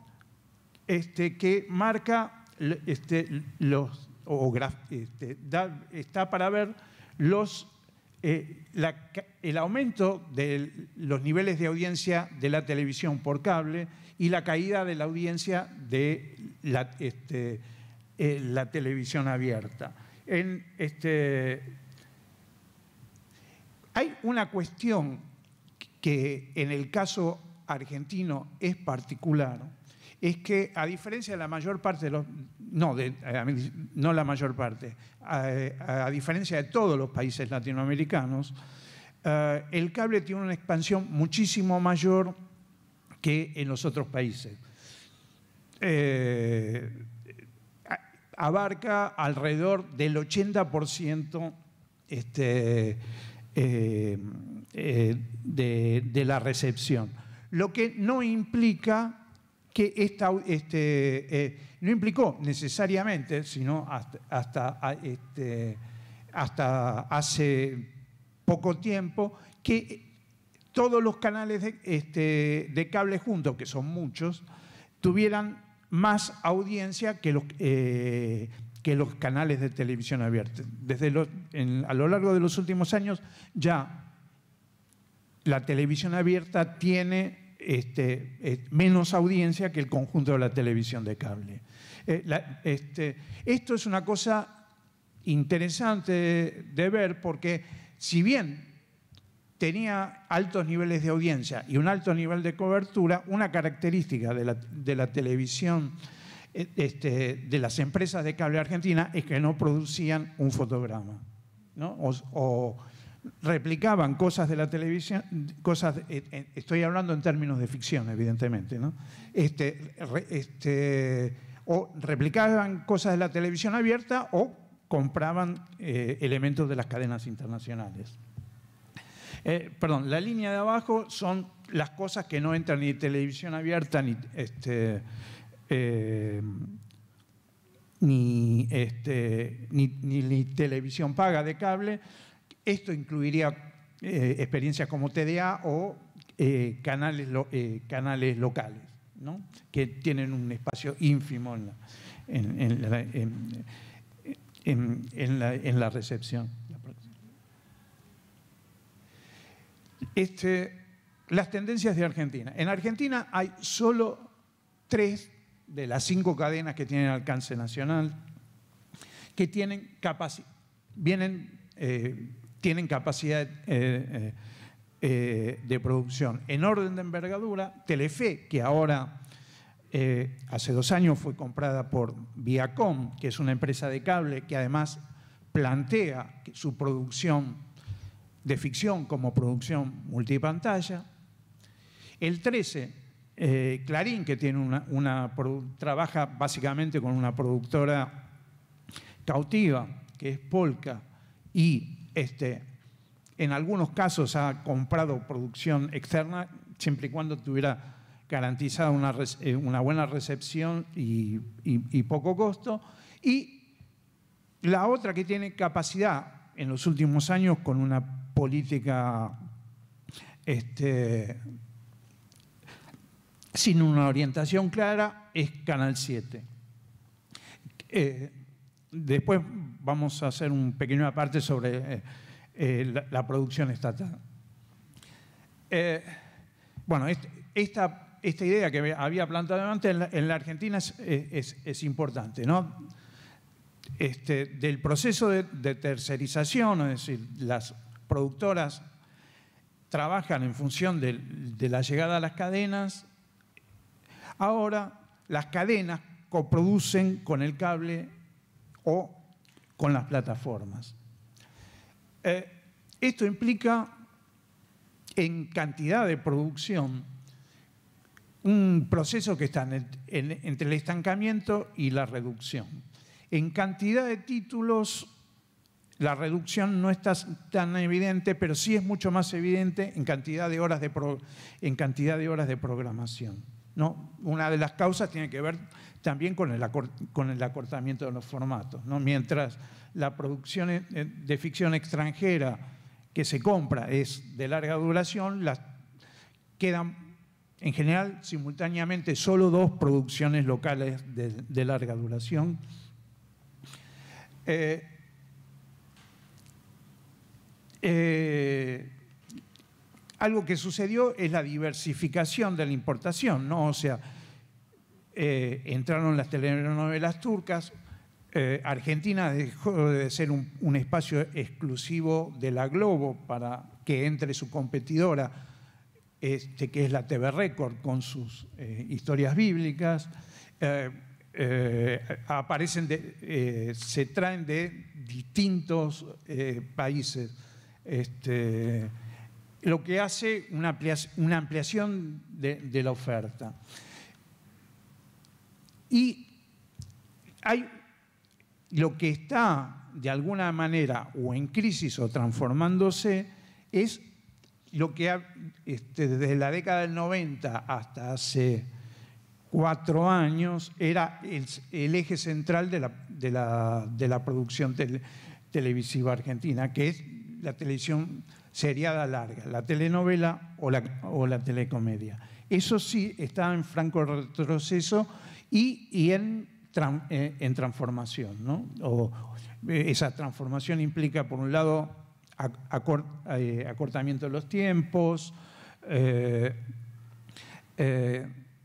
que marca, está para ver los... el aumento de los niveles de audiencia de la televisión por cable y la caída de la audiencia de la televisión abierta. Hay una cuestión que en el caso argentino es particular, es que a diferencia de la mayor parte de los... no la mayor parte, a diferencia de todos los países latinoamericanos, el cable tiene una expansión muchísimo mayor que en los otros países. Abarca alrededor del 80% de la recepción, lo que no implica que no implicó necesariamente, sino hasta hace poco tiempo, que todos los canales de cable juntos, que son muchos, tuvieran más audiencia que los canales de televisión abierta. A lo largo de los últimos años ya la televisión abierta tiene... menos audiencia que el conjunto de la televisión de cable. Esto es una cosa interesante de ver, porque si bien tenía altos niveles de audiencia y un alto nivel de cobertura, una característica de la televisión, de las empresas de cable argentina, es que no producían un fotograma, ¿no? O replicaban cosas de la televisión, estoy hablando en términos de ficción, evidentemente, ¿no? O replicaban cosas de la televisión abierta o compraban elementos de las cadenas internacionales. Perdón, la línea de abajo son las cosas que no entran ni televisión abierta ni... ni televisión paga de cable. Esto incluiría experiencias como TDA o canales locales, ¿no? Que tienen un espacio ínfimo en la recepción. Las tendencias de Argentina. En Argentina hay solo 3 de las 5 cadenas que tienen alcance nacional que tienen tienen capacidad de producción. En orden de envergadura, Telefe, que ahora hace 2 años fue comprada por Viacom, que es una empresa de cable que además plantea su producción de ficción como producción multipantalla. El 13, Clarín, que tiene trabaja básicamente con una productora cautiva, que es Polka, y en algunos casos ha comprado producción externa, siempre y cuando tuviera garantizada una buena recepción y poco costo. Y la otra que tiene capacidad en los últimos años con una política sin una orientación clara es Canal 7. Después vamos a hacer un pequeño aparte sobre la producción estatal. Bueno, esta idea que había planteado antes en la Argentina es importante, ¿no? Del proceso de tercerización, es decir, las productoras trabajan en función de la llegada a las cadenas. Ahora las cadenas coproducen con el cable o con las plataformas. Esto implica en cantidad de producción un proceso que está entre el estancamiento y la reducción. En cantidad de títulos la reducción no está tan evidente, pero sí es mucho más evidente en cantidad de horas de programación, ¿no? Una de las causas tiene que ver también con el acortamiento de los formatos, ¿no? Mientras la producción de ficción extranjera que se compra es de larga duración, quedan en general simultáneamente solo dos producciones locales de larga duración. Algo que sucedió es la diversificación de la importación, ¿no? O sea, entraron las telenovelas turcas, Argentina dejó de ser un espacio exclusivo de la Globo para que entre su competidora, que es la TV Record, con sus historias bíblicas. Se traen de distintos países, lo que hace una ampliación de la oferta. Y lo que está de alguna manera o en crisis o transformándose es lo que desde la década del 90 hasta hace 4 años era el eje central de la producción televisiva argentina, que es la televisión seriada larga, la telenovela o la telecomedia. Eso sí está en franco retroceso y en transformación, ¿no? Esa transformación implica, por un lado, acortamiento de los tiempos,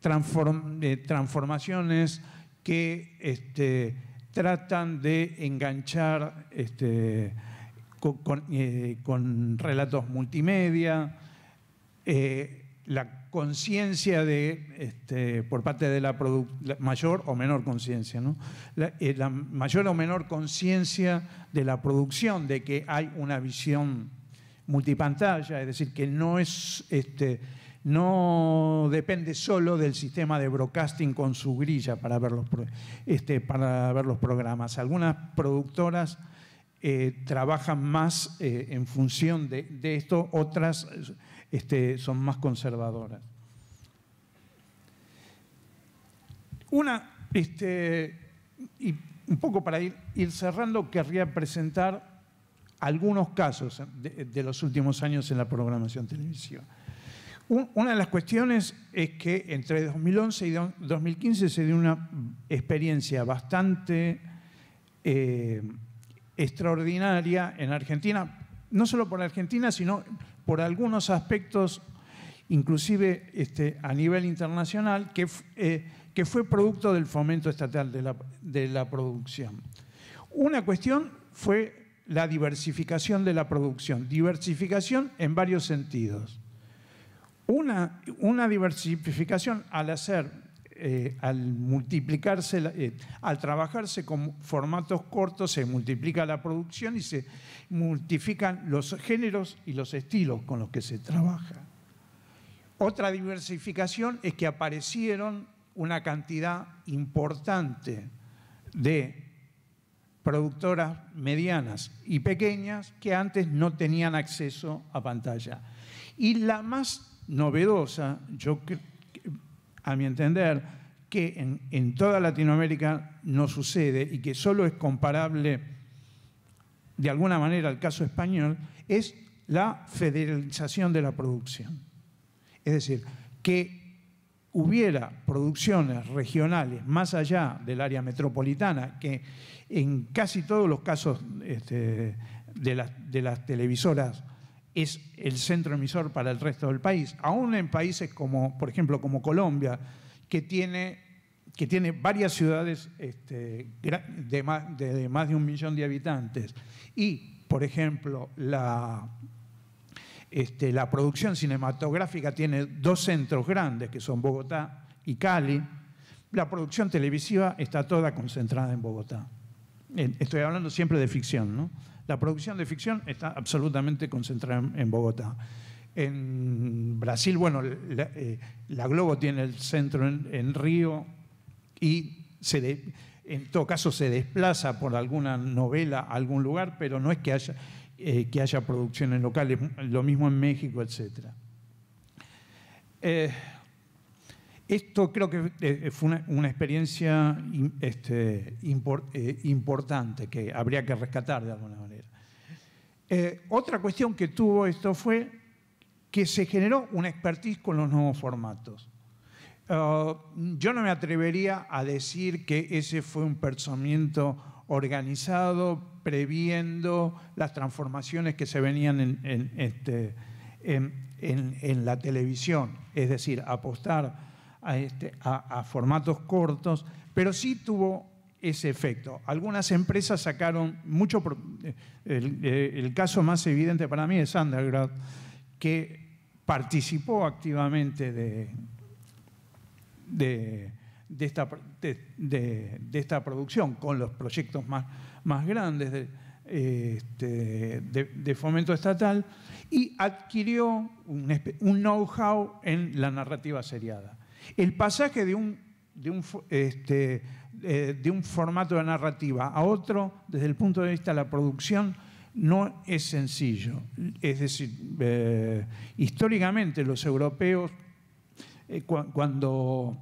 transformaciones que tratan de enganchar con relatos multimedia, la conciencia por parte de la mayor o menor conciencia, ¿no? La mayor o menor conciencia de la producción, de que hay una visión multipantalla, es decir, que no depende solo del sistema de broadcasting con su grilla para ver los programas. Algunas productoras trabajan más en función de esto, otras son más conservadoras. Y un poco para ir cerrando, querría presentar algunos casos de los últimos años en la programación televisiva. Una de las cuestiones es que entre 2011 y 2015 se dio una experiencia bastante extraordinaria en Argentina, no solo por Argentina, sino por algunos aspectos, inclusive a nivel internacional, que fue producto del fomento estatal de la producción. Una cuestión fue la diversificación de la producción, diversificación en varios sentidos. Una diversificación al trabajarse con formatos cortos, se multiplica la producción y se multiplican los géneros y los estilos con los que se trabaja. Otra diversificación es que aparecieron una cantidad importante de productoras medianas y pequeñas que antes no tenían acceso a pantalla. Y la más novedosa, yo a mi entender, que en toda Latinoamérica no sucede y que solo es comparable de alguna manera al caso español, es la federalización de la producción. Es decir, que hubiera producciones regionales más allá del área metropolitana, que en casi todos los casos de las televisoras es el centro emisor para el resto del país, aún en países como, por ejemplo, como Colombia, que tiene varias ciudades de más de 1 millón de habitantes. Y, por ejemplo, la producción cinematográfica tiene 2 centros grandes, que son Bogotá y Cali. La producción televisiva está toda concentrada en Bogotá. Estoy hablando siempre de ficción, ¿no? La producción de ficción está absolutamente concentrada en Bogotá. En Brasil, bueno, la Globo tiene el centro en Río y en todo caso se desplaza por alguna novela a algún lugar, pero no es que haya producciones locales, lo mismo en México, etc. Esto creo que fue una experiencia importante que habría que rescatar de alguna manera. Otra cuestión que tuvo esto fue que se generó una expertise con los nuevos formatos. Yo no me atrevería a decir que ese fue un pensamiento organizado, previendo las transformaciones que se venían en la televisión, es decir, apostar a formatos cortos, pero sí tuvo ese efecto. Algunas empresas sacaron mucho, el caso más evidente para mí es Undergrad, que participó activamente de esta producción, con los proyectos más grandes de fomento estatal, y adquirió un know-how en la narrativa seriada. El pasaje de un formato de narrativa a otro, desde el punto de vista de la producción, no es sencillo. Es decir, históricamente los europeos, cuando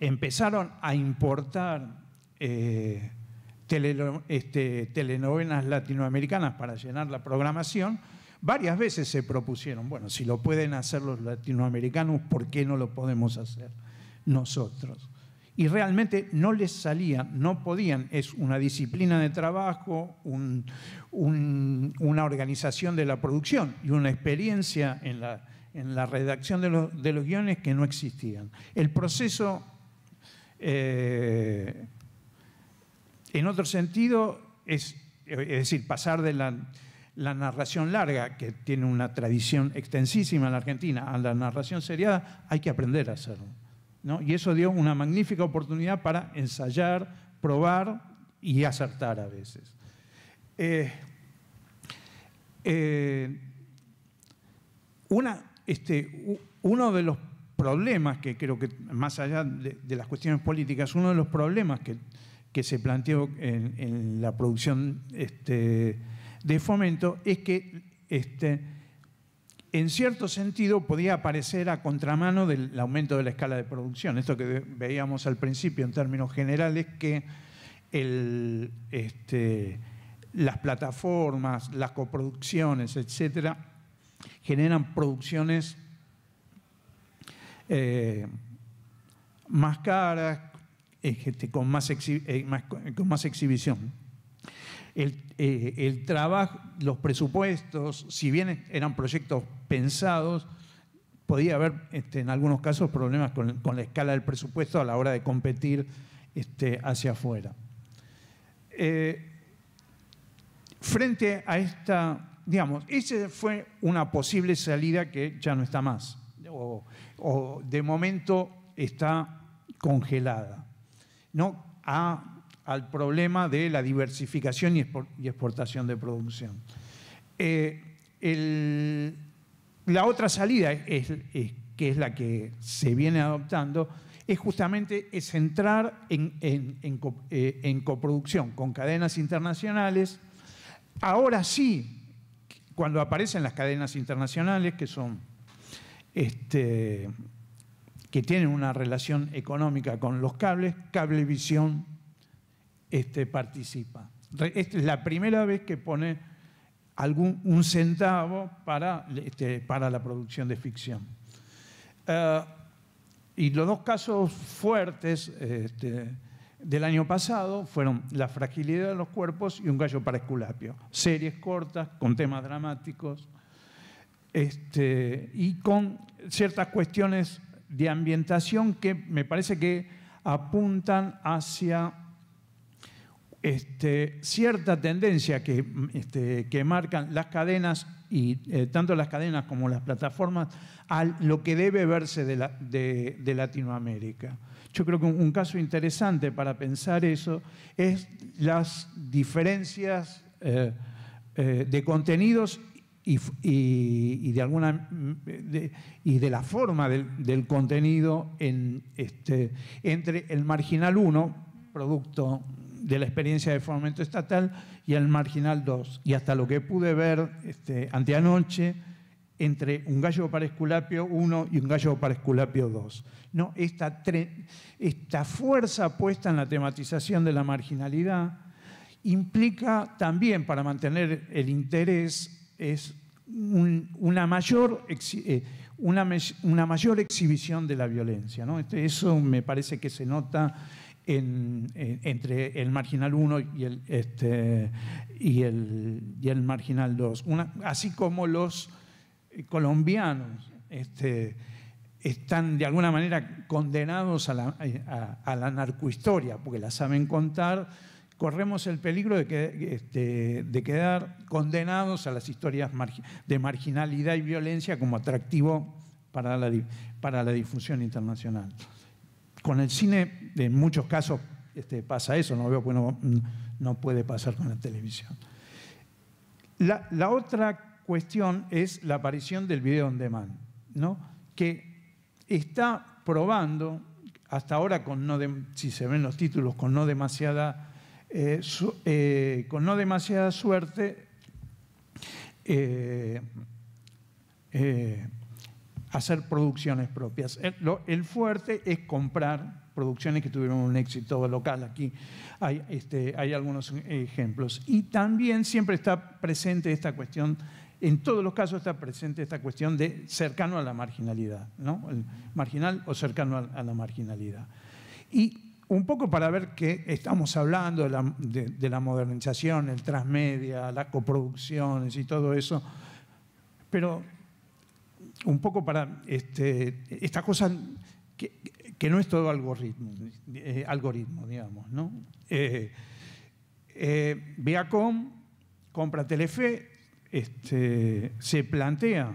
empezaron a importar telenovelas latinoamericanas para llenar la programación, varias veces se propusieron, bueno, si lo pueden hacer los latinoamericanos, ¿por qué no lo podemos hacer nosotros? Y realmente no les salía, no podían. Es una disciplina de trabajo, una organización de la producción y una experiencia en la redacción de los guiones que no existían. El proceso, en otro sentido, es decir, pasar de la narración larga, que tiene una tradición extensísima en la Argentina, a la narración seriada, hay que aprender a hacerlo, ¿no? Y eso dio una magnífica oportunidad para ensayar, probar y acertar a veces. Uno de los problemas que creo que, más allá de las cuestiones políticas, uno de los problemas que se planteó en la producción de fomento es que, en cierto sentido, podía aparecer a contramano del aumento de la escala de producción. Esto que veíamos al principio en términos generales, que las plataformas, las coproducciones, etcétera, generan producciones más caras, con más exhibición. El trabajo, los presupuestos, si bien eran proyectos pensados, podía haber en algunos casos problemas con la escala del presupuesto a la hora de competir hacia afuera. Frente a esta, digamos, esa fue una posible salida que ya no está más, o de momento está congelada, ¿no? Al problema de la diversificación y exportación de producción. La otra salida, que es la que se viene adoptando, es justamente es entrar en coproducción con cadenas internacionales. Ahora sí, cuando aparecen las cadenas internacionales, que son que tienen una relación económica con los cables, Cablevisión participa. Esta es la primera vez que pone un centavo para la producción de ficción. Y los dos casos fuertes del año pasado fueron La fragilidad de los cuerpos y Un gallo para Esculapio. Series cortas con temas dramáticos y con ciertas cuestiones de ambientación que me parece que apuntan hacia cierta tendencia que marcan las cadenas y tanto las cadenas como las plataformas a lo que debe verse de Latinoamérica. Yo creo que un caso interesante para pensar eso es las diferencias de contenidos y de la forma del contenido entre el Marginal 1, producto de la experiencia de fomento estatal, y el Marginal 2. Y hasta lo que pude ver anteanoche, entre Un gallo para Esculapio 1 y Un gallo para Esculapio 2. ¿No? Esta fuerza puesta en la tematización de la marginalidad implica también, para mantener el interés, es una mayor exhibición de la violencia, ¿no? Eso me parece que se nota entre el Marginal 1 y el Marginal 2. Así como los colombianos están de alguna manera condenados a la narcohistoria, porque la saben contar, corremos el peligro de quedar condenados a las historias de marginalidad y violencia como atractivo para la difusión internacional. Con el cine, en muchos casos, pasa eso, no veo que no puede pasar con la televisión. La otra cuestión es la aparición del video on demand, ¿no? Que está probando, hasta ahora, si se ven los títulos, con no demasiada suerte, hacer producciones propias. El fuerte es comprar producciones que tuvieron un éxito local. Aquí hay algunos ejemplos. Y también siempre está presente esta cuestión, en todos los casos está presente esta cuestión de cercano a la marginalidad, ¿no? El marginal o cercano a la marginalidad. Y un poco para ver que estamos hablando de la modernización, el transmedia, las coproducciones y todo eso, pero un poco para esta cosa que no es todo algoritmo, digamos, ¿no? Viacom compra Telefe, se plantea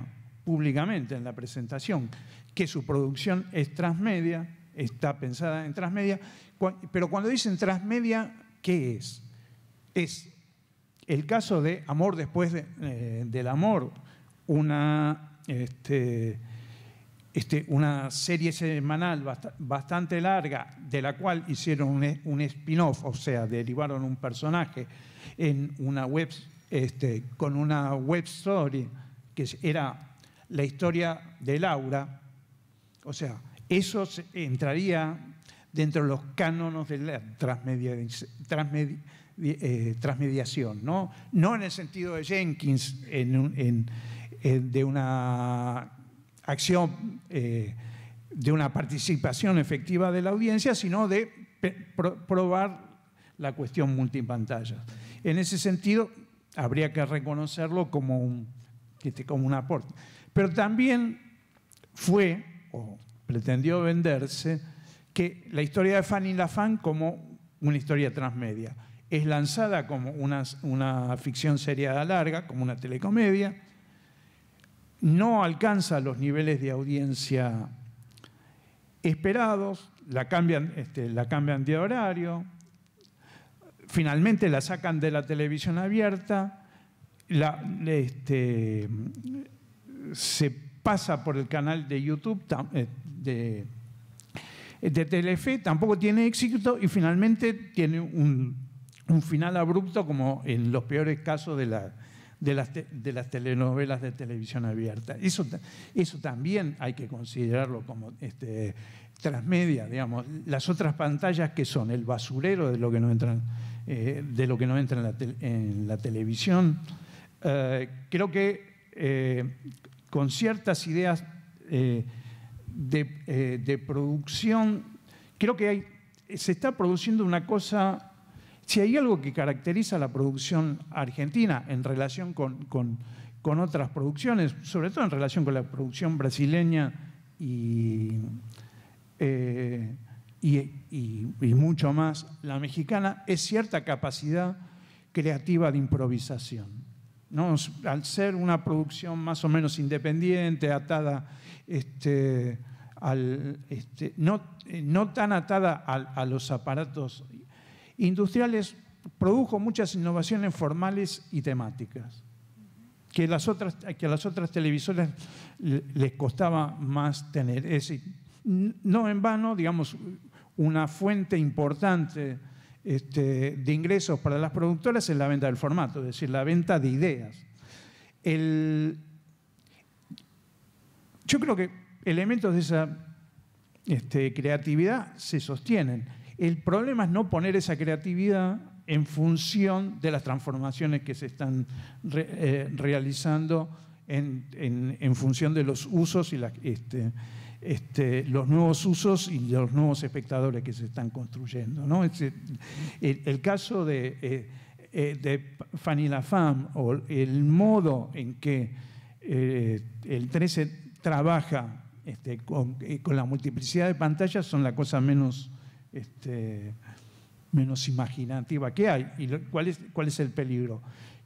públicamente en la presentación que su producción es transmedia, está pensada en transmedia, pero cuando dicen transmedia, ¿qué es? Es el caso de Amor después del amor, una serie semanal bastante larga, de la cual hicieron un spin-off, o sea, derivaron un personaje en una web, con una web story, que era la historia de Laura. O sea, eso entraría dentro de los cánones de la transmediación, ¿no? No en el sentido de Jenkins, de una acción, de una participación efectiva de la audiencia, sino de probar la cuestión multipantalla. En ese sentido, habría que reconocerlo como un aporte. Pero también fue, o pretendió venderse, que la historia de Fanny Lafan como una historia transmedia. Es lanzada como una ficción seriada larga, como una telecomedia, no alcanza los niveles de audiencia esperados, la cambian de horario, finalmente la sacan de la televisión abierta, se pasa por el canal de YouTube de Telefe, tampoco tiene éxito y finalmente tiene un final abrupto como en los peores casos de las telenovelas de televisión abierta. Eso también hay que considerarlo como transmedia, digamos. Las otras pantallas que son el basurero de lo que no entra, en la televisión. Creo que con ciertas ideas de producción, creo que se está produciendo una cosa. Si hay algo que caracteriza la producción argentina en relación con otras producciones, sobre todo en relación con la producción brasileña y mucho más la mexicana, es cierta capacidad creativa de improvisación, ¿no? Al ser una producción más o menos independiente, atada no tan atada a los aparatos industriales, produjo muchas innovaciones formales y temáticas que a las otras televisoras les costaba más tener. Es decir, no en vano, digamos, una fuente importante de ingresos para las productoras es la venta del formato, es decir, la venta de ideas. Yo creo que elementos de esa creatividad se sostienen. El problema es no poner esa creatividad en función de las transformaciones que se están realizando en función de los usos y los nuevos usos y los nuevos espectadores que se están construyendo, ¿no? El caso de Fanny Lafam o el modo en que el 13 trabaja con la multiplicidad de pantallas son la cosa menos imaginativa que hay. ¿Y cuál es el peligro?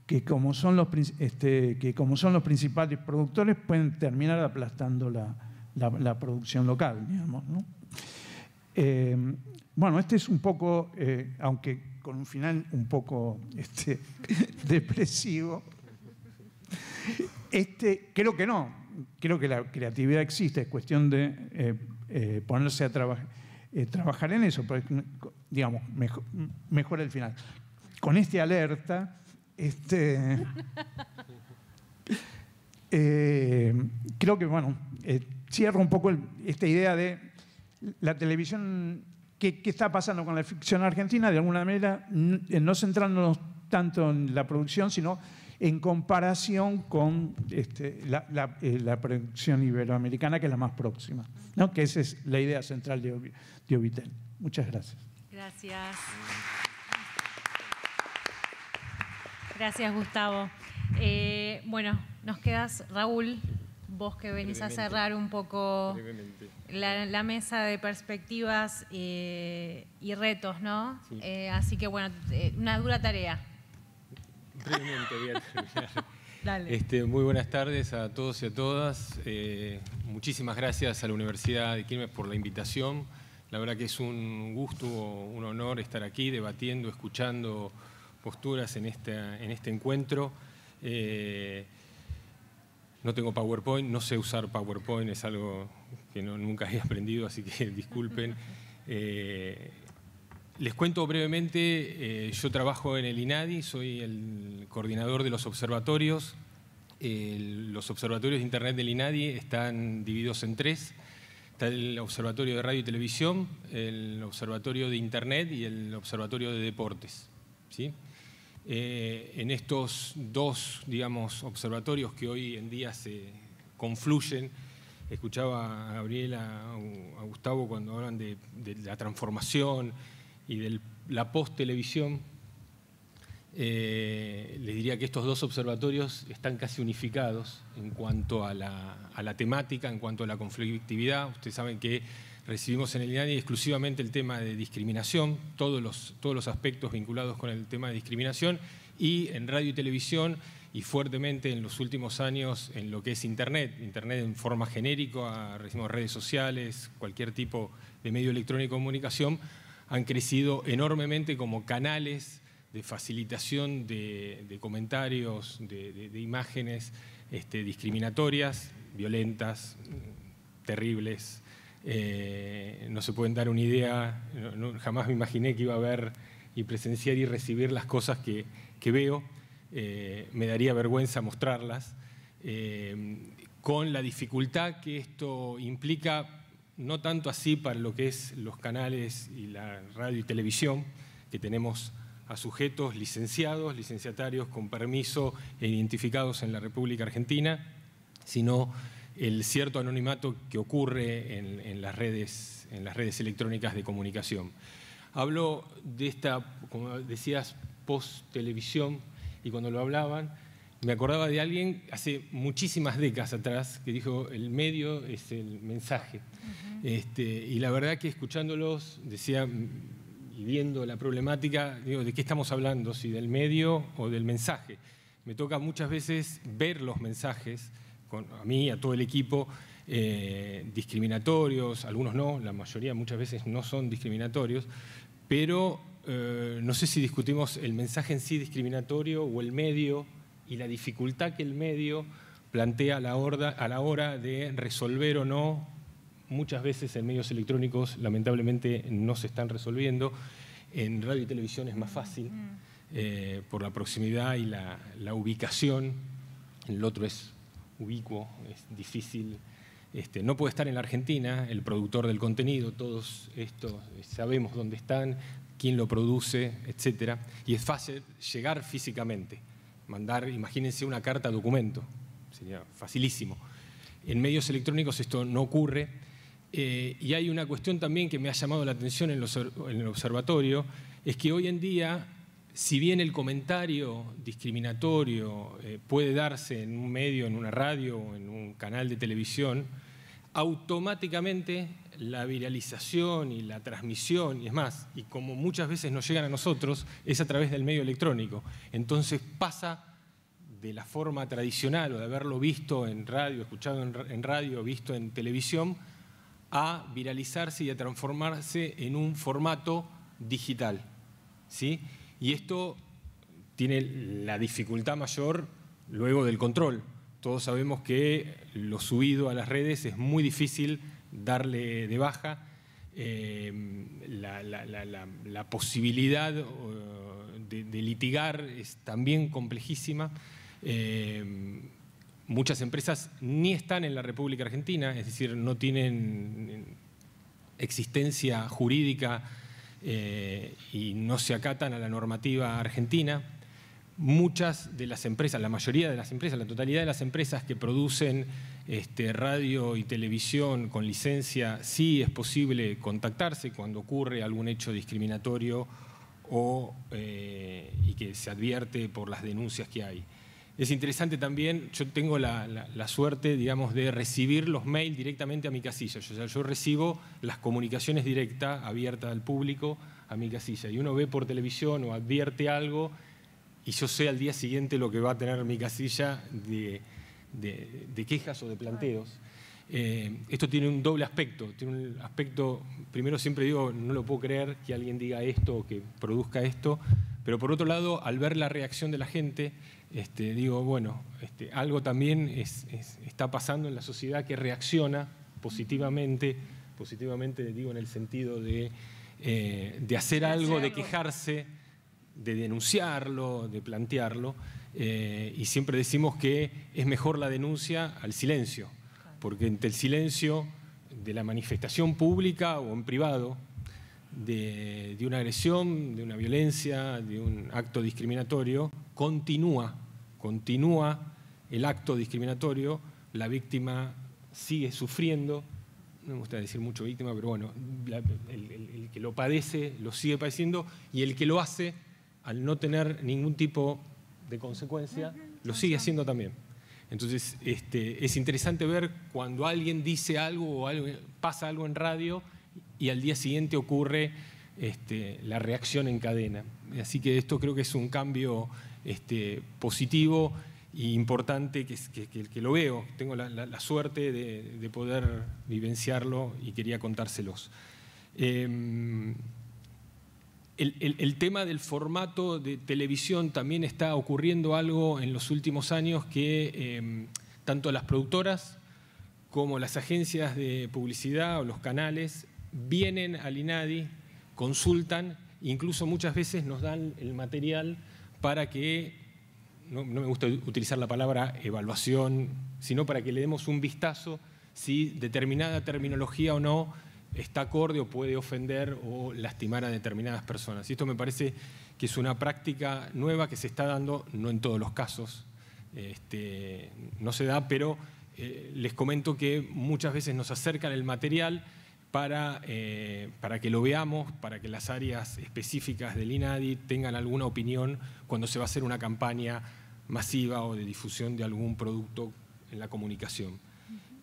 Que como son los principales productores, pueden terminar aplastando la producción local, digamos, ¿no? Bueno, este es un poco, aunque con un final un poco depresivo, creo que no. Creo que la creatividad existe, es cuestión de ponerse a trabajar en eso, pero, digamos, mejora el final. Con alerta, creo que, bueno, cierro un poco esta idea de la televisión, qué está pasando con la ficción argentina, de alguna manera, no centrándonos tanto en la producción, sino en comparación con la producción iberoamericana, que es la más próxima, ¿no? Que esa es la idea central de OBITEL. Muchas gracias. Gracias. Gracias, Gustavo. Bueno, nos quedas, Raúl, vos que venís a cerrar un poco la mesa de perspectivas y retos, ¿no? Sí. Así que, bueno, una dura tarea. Brevemente voy a terminar. Dale. Muy buenas tardes a todos y a todas. Muchísimas gracias a la Universidad de Quilmes por la invitación. La verdad que es un gusto, un honor estar aquí debatiendo, escuchando posturas en este encuentro. No tengo PowerPoint, no sé usar PowerPoint, es algo que nunca he aprendido, así que disculpen. Les cuento brevemente, yo trabajo en el INADI, soy el coordinador de los observatorios. Los observatorios de Internet del INADI están divididos en tres. Está el observatorio de radio y televisión, el observatorio de Internet y el observatorio de deportes, ¿sí? En estos dos, digamos, observatorios que hoy en día se confluyen, escuchaba a Gabriela, a Gustavo cuando hablan de la transformación y de la post-televisión, les diría que estos dos observatorios están casi unificados en cuanto a la temática, en cuanto a la conflictividad. Ustedes saben que recibimos en el INADI exclusivamente el tema de discriminación, todos los aspectos vinculados con el tema de discriminación, y en radio y televisión, y fuertemente en los últimos años en lo que es Internet. Internet en forma genérica, recibimos redes sociales, cualquier tipo de medio electrónico de comunicación, han crecido enormemente como canales de facilitación de comentarios, de imágenes discriminatorias, violentas, terribles. No se pueden dar una idea, jamás me imaginé que iba a ver y presenciar y recibir las cosas que veo. Me daría vergüenza mostrarlas, con la dificultad que esto implica, no tanto así para lo que es los canales y la radio y televisión, que tenemos a sujetos licenciados, licenciatarios con permiso e identificados en la República Argentina, sino el cierto anonimato que ocurre en las redes electrónicas de comunicación. Hablo de esta, como decías, post-televisión, y cuando lo hablaban, me acordaba de alguien hace muchísimas décadas atrás que dijo, el medio es el mensaje. Uh-huh. Y la verdad que escuchándolos, decía, y viendo la problemática, digo, ¿de qué estamos hablando? ¿Si del medio o del mensaje? Me toca muchas veces ver los mensajes, a mí, a todo el equipo, discriminatorios, algunos no, la mayoría muchas veces no son discriminatorios, pero no sé si discutimos el mensaje en sí discriminatorio o el medio y la dificultad que el medio plantea a la hora de resolver o no. Muchas veces en medios electrónicos lamentablemente no se están resolviendo, en radio y televisión es más fácil por la proximidad y la ubicación, el otro es ubicuo, es difícil. No puede estar en la Argentina, el productor del contenido, todos estos sabemos dónde están, quién lo produce, etcétera. Y es fácil llegar físicamente, mandar, imagínense, una carta documento, sería facilísimo. En medios electrónicos esto no ocurre. Y hay una cuestión también que me ha llamado la atención en el observatorio, es que hoy en día, si bien el comentario discriminatorio puede darse en un medio, en una radio, o en un canal de televisión, automáticamente la viralización y la transmisión, y es más, y como muchas veces nos llegan a nosotros, es a través del medio electrónico. Entonces pasa de la forma tradicional o de haberlo visto en radio, escuchado en radio, visto en televisión, a viralizarse y a transformarse en un formato digital, ¿sí? Y esto tiene la dificultad mayor luego del control. Todos sabemos que lo subido a las redes es muy difícil darle de baja. La posibilidad de litigar es también complejísima. Muchas empresas ni están en la República Argentina, es decir, no tienen existencia jurídica. Y no se acatan a la normativa argentina. Muchas de las empresas, la mayoría de las empresas, la totalidad de las empresas que producen radio y televisión con licencia, sí es posible contactarse cuando ocurre algún hecho discriminatorio y que se advierte por las denuncias que hay. Es interesante también, yo tengo la suerte, digamos, de recibir los mails directamente a mi casilla. O sea, yo recibo las comunicaciones directas, abiertas al público, a mi casilla. Y uno ve por televisión o advierte algo y yo sé al día siguiente lo que va a tener mi casilla de quejas o de planteos. Esto tiene un doble aspecto. Tiene un aspecto, primero siempre digo, no lo puedo creer que alguien diga esto o que produzca esto. Pero por otro lado, al ver la reacción de la gente, digo, bueno, algo también está pasando en la sociedad que reacciona positivamente digo en el sentido de hacer algo, de quejarse, de denunciarlo, de plantearlo. Y siempre decimos que es mejor la denuncia al silencio, porque entre el silencio de la manifestación pública o en privado, de una agresión, de una violencia, de un acto discriminatorio, continúa el acto discriminatorio, la víctima sigue sufriendo, no me gusta decir mucho víctima, pero bueno, el que lo padece lo sigue padeciendo y el que lo hace, al no tener ningún tipo de consecuencia, lo sigue haciendo también. Entonces es interesante ver cuando alguien dice algo o pasa algo en radio y al día siguiente ocurre la reacción en cadena. Así que esto creo que es un cambio positivo e importante que lo veo. Tengo la suerte de poder vivenciarlo y quería contárselos. El tema del formato de televisión también está ocurriendo algo en los últimos años que tanto las productoras como las agencias de publicidad o los canales vienen al INADI, consultan, incluso muchas veces nos dan el material para que, no me gusta utilizar la palabra evaluación, sino para que le demos un vistazo si determinada terminología o no está acorde o puede ofender o lastimar a determinadas personas. Y esto me parece que es una práctica nueva que se está dando, no en todos los casos, no se da, pero les comento que muchas veces nos acercan el material para que lo veamos, para que las áreas específicas del INADI tengan alguna opinión cuando se va a hacer una campaña masiva o de difusión de algún producto en la comunicación.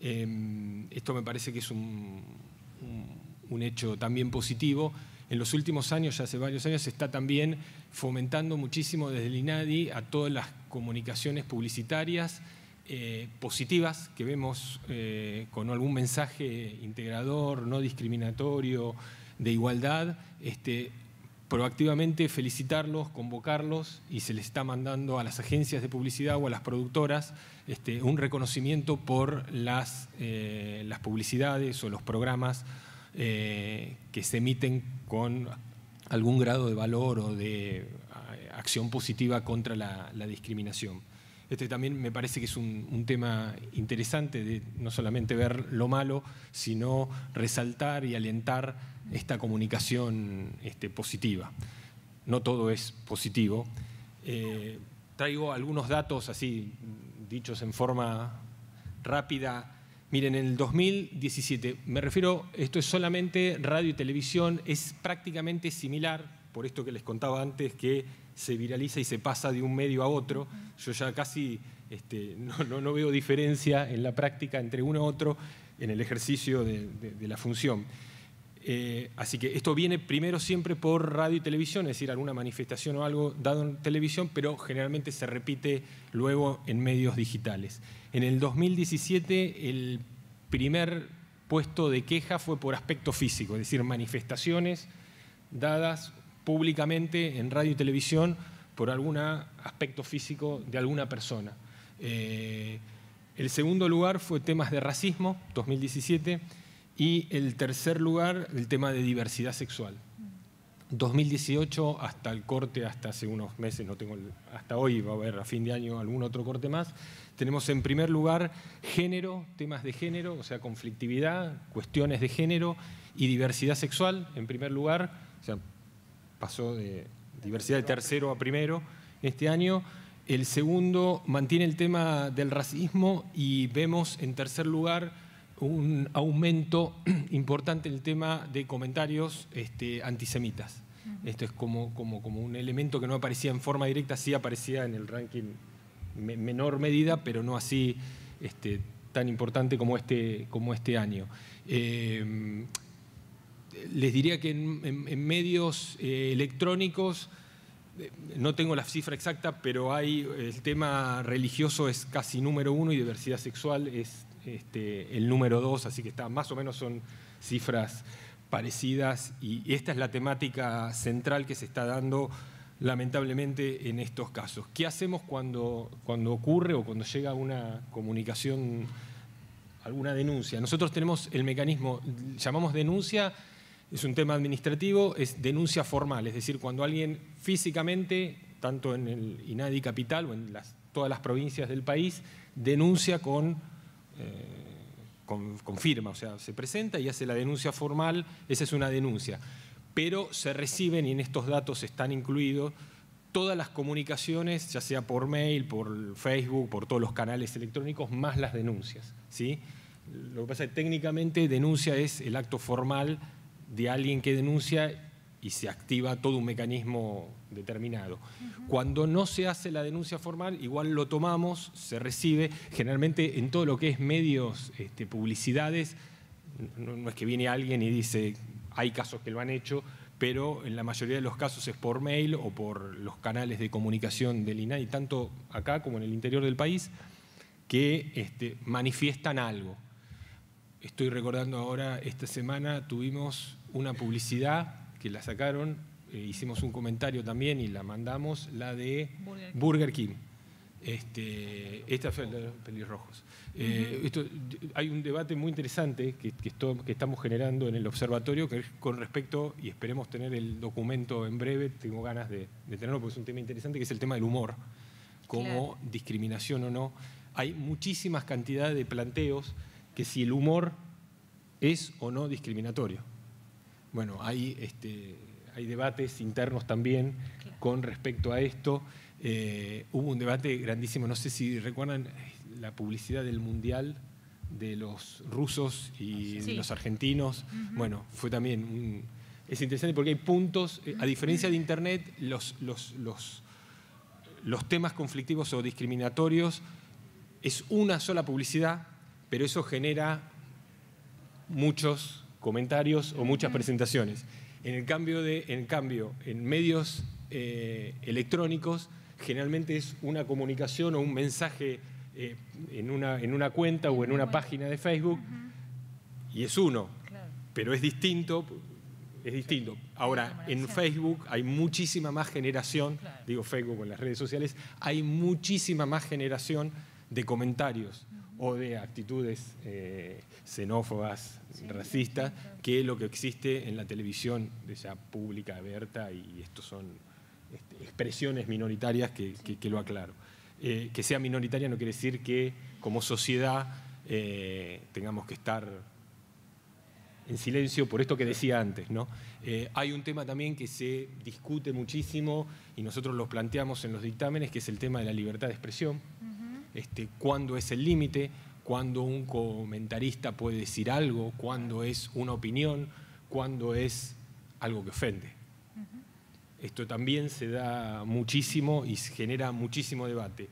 Esto me parece que es un hecho también positivo. En los últimos años, ya hace varios años, se está también fomentando muchísimo desde el INADI a todas las comunicaciones publicitarias positivas que vemos con algún mensaje integrador, no discriminatorio, de igualdad, proactivamente felicitarlos, convocarlos, y se les está mandando a las agencias de publicidad o a las productoras un reconocimiento por las publicidades o los programas que se emiten con algún grado de valor o de acción positiva contra la discriminación. También me parece que es un tema interesante de no solamente ver lo malo, sino resaltar y alentar esta comunicación positiva. No todo es positivo. Traigo algunos datos así, dichos en forma rápida. Miren, en el 2017, me refiero, esto es solamente radio y televisión, es prácticamente similar, por esto que les contaba antes, que se viraliza y se pasa de un medio a otro. Yo ya casi no veo diferencia en la práctica entre uno a otro en el ejercicio de la función. Así que esto viene primero siempre por radio y televisión, es decir, alguna manifestación o algo dado en televisión, pero generalmente se repite luego en medios digitales. En el 2017 el primer puesto de queja fue por aspecto físico, es decir, manifestaciones dadas públicamente en radio y televisión por algún aspecto físico de alguna persona. El segundo lugar fue temas de racismo, 2017, y el tercer lugar, el tema de diversidad sexual. 2018, hasta el corte, hasta hace unos meses, no tengo, hasta hoy va a haber a fin de año algún otro corte más, tenemos en primer lugar género, temas de género, o sea, conflictividad, cuestiones de género y diversidad sexual, en primer lugar, o sea, pasó de diversidad de tercero a primero este año. El segundo mantiene el tema del racismo y vemos en tercer lugar un aumento importante en el tema de comentarios antisemitas. Esto es como un elemento que no aparecía en forma directa, sí aparecía en el ranking menor medida, pero no así tan importante como este año. Les diría que en medios electrónicos, no tengo la cifra exacta, pero el tema religioso es casi número uno y diversidad sexual es el número dos, así que está, más o menos son cifras parecidas y esta es la temática central que se está dando lamentablemente en estos casos. ¿Qué hacemos cuando ocurre o cuando llega una comunicación, alguna denuncia? Nosotros tenemos el mecanismo, llamamos denuncia. Es un tema administrativo, es denuncia formal, es decir, cuando alguien físicamente, tanto en el INADI Capital o en todas las provincias del país, denuncia con firma, o sea, se presenta y hace la denuncia formal, esa es una denuncia. Pero se reciben, y en estos datos están incluidos, todas las comunicaciones, ya sea por mail, por Facebook, por todos los canales electrónicos, más las denuncias, ¿sí? Lo que pasa es que técnicamente denuncia es el acto formal de alguien que denuncia y se activa todo un mecanismo determinado. Cuando no se hace la denuncia formal, igual lo tomamos, se recibe, generalmente en todo lo que es medios, publicidades, no es que viene alguien y dice, hay casos que lo han hecho, pero en la mayoría de los casos es por mail o por los canales de comunicación del INADI, tanto acá como en el interior del país, que manifiestan algo. Estoy recordando ahora, esta semana tuvimos una publicidad que la sacaron, hicimos un comentario también y la mandamos, la de Burger King. Estas son los pelirrojos. Hay un debate muy interesante que estamos generando en el observatorio que es con respecto, y esperemos tener el documento en breve, tengo ganas de tenerlo porque es un tema interesante, que es el tema del humor, como claro. Discriminación o no. Hay muchísimas cantidades de planteos que si el humor es o no discriminatorio. Bueno, hay debates internos también claro. con respecto a esto. Hubo un debate grandísimo, no sé si recuerdan la publicidad del Mundial de los rusos y sí. de los argentinos. Uh-huh. Bueno, fue también es interesante porque hay puntos, a diferencia de Internet, los temas conflictivos o discriminatorios es una sola publicidad, pero eso genera muchos comentarios o muchas presentaciones. En cambio, en medios electrónicos, generalmente es una comunicación o un mensaje en una cuenta o en una página de Facebook y es uno, claro. pero es distinto. Es distinto. Ahora, en Facebook hay muchísima más generación, claro. digo Facebook o en las redes sociales, hay muchísima más generación de comentarios o de actitudes xenófobas, sí, racistas, claro. que lo que existe en la televisión ya pública, abierta, y estos son... expresiones minoritarias que lo aclaro. Que sea minoritaria no quiere decir que como sociedad tengamos que estar en silencio por esto que decía antes, ¿no? Hay un tema también que se discute muchísimo y nosotros lo planteamos en los dictámenes, que es el tema de la libertad de expresión. Uh-huh. ¿Cuándo es el límite? ¿Cuándo un comentarista puede decir algo? ¿Cuándo es una opinión? ¿Cuándo es algo que ofende? Esto también se da muchísimo y genera muchísimo debate.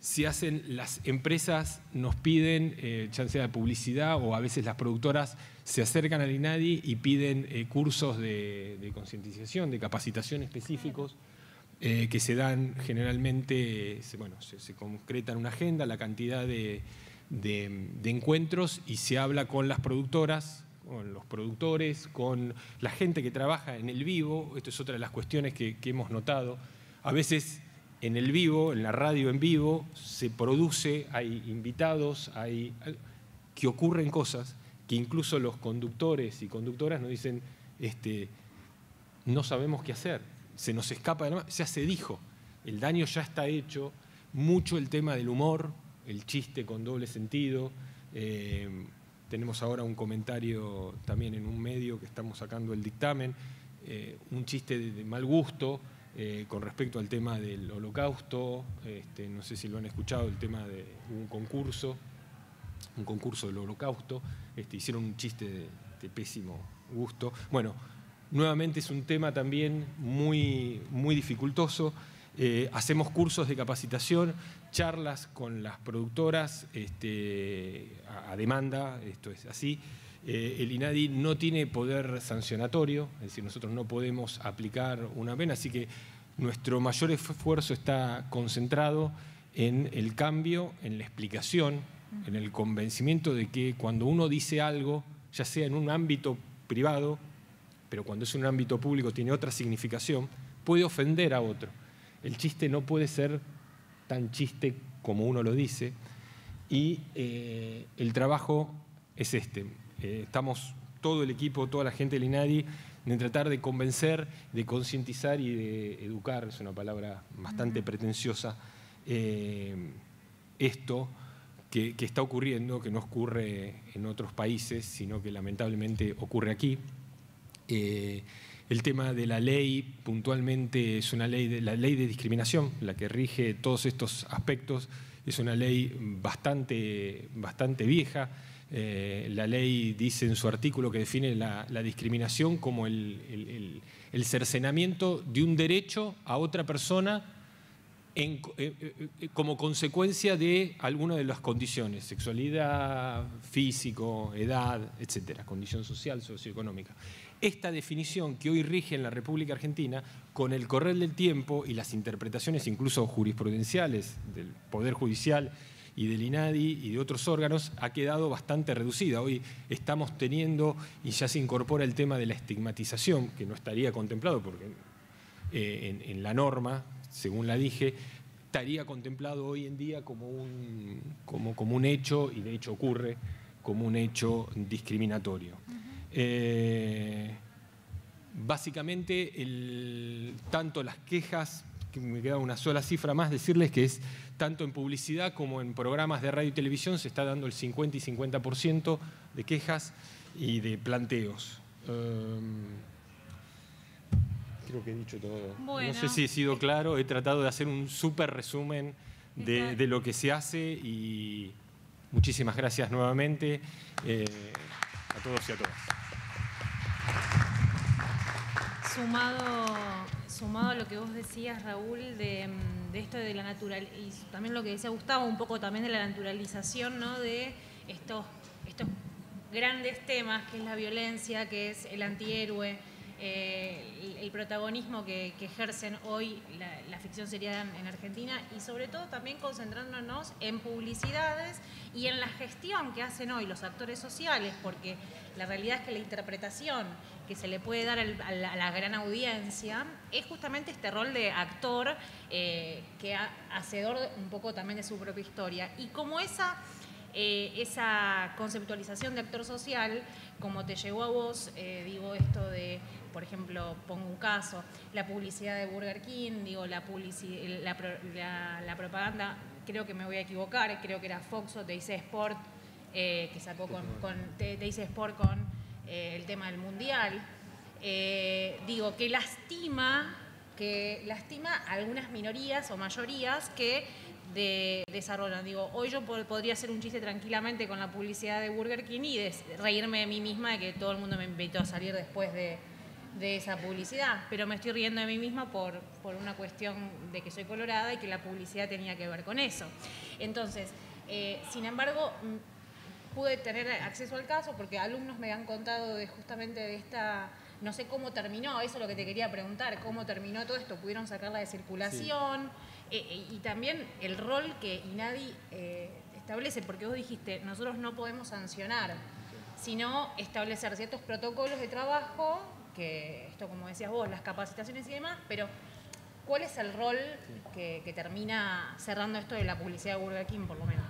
Si hacen las empresas, nos piden, ya sea de publicidad o a veces las productoras, se acercan al INADI y piden cursos de concientización, de capacitación específicos, que se dan generalmente, se concreta en una agenda la cantidad de encuentros y se habla con las productoras, con los productores, con la gente que trabaja en el vivo. Esto es otra de las cuestiones que hemos notado. A veces en el vivo, en la radio en vivo, se produce, hay invitados, que ocurren cosas que incluso los conductores y conductoras nos dicen, no sabemos qué hacer, se nos escapa de la mano, ya se dijo, el daño ya está hecho, mucho el tema del humor, el chiste con doble sentido. Tenemos ahora un comentario también en un medio que estamos sacando el dictamen, un chiste de mal gusto con respecto al tema del holocausto, no sé si lo han escuchado, el tema de un concurso del holocausto, hicieron un chiste de pésimo gusto. Bueno, nuevamente es un tema también muy, muy dificultoso. Hacemos cursos de capacitación, charlas con las productoras a demanda, esto es así. El INADI no tiene poder sancionatorio, es decir, nosotros no podemos aplicar una pena, así que nuestro mayor esfuerzo está concentrado en el cambio, en la explicación, en el convencimiento de que cuando uno dice algo, ya sea en un ámbito privado, pero cuando es un ámbito público tiene otra significación, puede ofender a otro. El chiste no puede ser tan chiste como uno lo dice y el trabajo es este. Estamos todo el equipo, toda la gente del INADI, en tratar de convencer, de concientizar y de educar, es una palabra bastante pretenciosa, esto que está ocurriendo, que no ocurre en otros países, sino que lamentablemente ocurre aquí. El tema de la ley, puntualmente, es una ley, la ley de discriminación, la que rige todos estos aspectos, es una ley bastante vieja. La ley dice en su artículo que define la discriminación como el cercenamiento de un derecho a otra persona como consecuencia de alguna de las condiciones, sexualidad, físico, edad, etcétera, condición social, socioeconómica. Esta definición que hoy rige en la República Argentina, con el correr del tiempo y las interpretaciones incluso jurisprudenciales del Poder Judicial y del INADI y de otros órganos, ha quedado bastante reducida. Hoy estamos teniendo, y ya se incorpora el tema de la estigmatización, que no estaría contemplado porque en la norma, según la dije, estaría contemplado hoy en día como un hecho, y de hecho ocurre, como un hecho discriminatorio. Básicamente, tanto las quejas, que me queda una sola cifra más, decirles que es tanto en publicidad como en programas de radio y televisión se está dando el 50 y 50% de quejas y de planteos. Creo que he dicho todo. Bueno. No sé si he sido claro, he tratado de hacer un súper resumen de lo que se hace, y muchísimas gracias nuevamente a todos y a todas. Sumado a lo que vos decías, Raúl, de esto de la naturaleza, y también lo que decía Gustavo, un poco también de la naturalización, ¿no?, de estos grandes temas, que es la violencia, que es el antihéroe, el protagonismo que ejercen hoy la ficción seriada en Argentina, y sobre todo también concentrándonos en publicidades y en la gestión que hacen hoy los actores sociales, porque la realidad es que la interpretación que se le puede dar a la gran audiencia es justamente este rol de actor que hacedor un poco también de su propia historia. Y como esa conceptualización de actor social, como te llegó a vos, digo, esto de, por ejemplo, pongo un caso, la publicidad de Burger King, digo, la propaganda, creo que me voy a equivocar, creo que era Fox o TIC Sport, que sacó con TIC Sport con el tema del Mundial, digo, que lastima a algunas minorías o mayorías que desarrollan. Digo, hoy yo podría hacer un chiste tranquilamente con la publicidad de Burger King y reírme de mí misma de que todo el mundo me invitó a salir después de esa publicidad, pero me estoy riendo de mí misma por una cuestión de que soy colorada y que la publicidad tenía que ver con eso. Entonces, sin embargo, pude tener acceso al caso porque alumnos me han contado justamente de esta... No sé cómo terminó, eso es lo que te quería preguntar, cómo terminó todo esto, pudieron sacarla de circulación, sí. Y también el rol que INADI establece, porque vos dijiste, nosotros no podemos sancionar, sino establecer ciertos protocolos de trabajo, que esto como decías vos, las capacitaciones y demás, pero ¿cuál es el rol que termina cerrando esto de la publicidad de Burger King, por lo menos?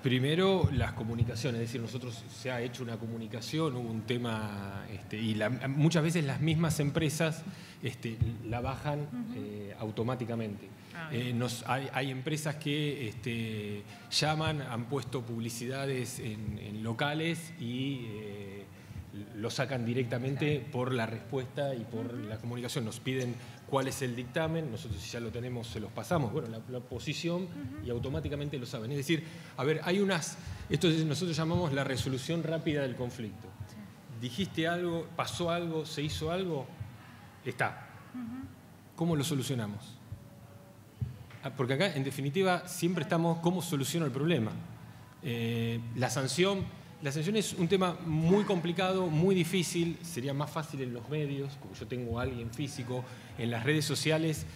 Primero, las comunicaciones, es decir, nosotros se ha hecho una comunicación, hubo un tema, y muchas veces las mismas empresas la bajan automáticamente. Hay empresas que llaman, han puesto publicidades en locales y lo sacan directamente por la respuesta y por la comunicación. Nos piden cuál es el dictamen, nosotros si ya lo tenemos se los pasamos, bueno, la posición y automáticamente lo saben. Es decir, a ver, hay esto nosotros llamamos la resolución rápida del conflicto. Sí. Dijiste algo, pasó algo, se hizo algo, está. ¿Cómo lo solucionamos? Porque acá, en definitiva, siempre estamos, ¿cómo soluciono el problema? La sanción es un tema muy complicado, muy difícil, sería más fácil en los medios, como yo tengo a alguien físico, en las redes sociales,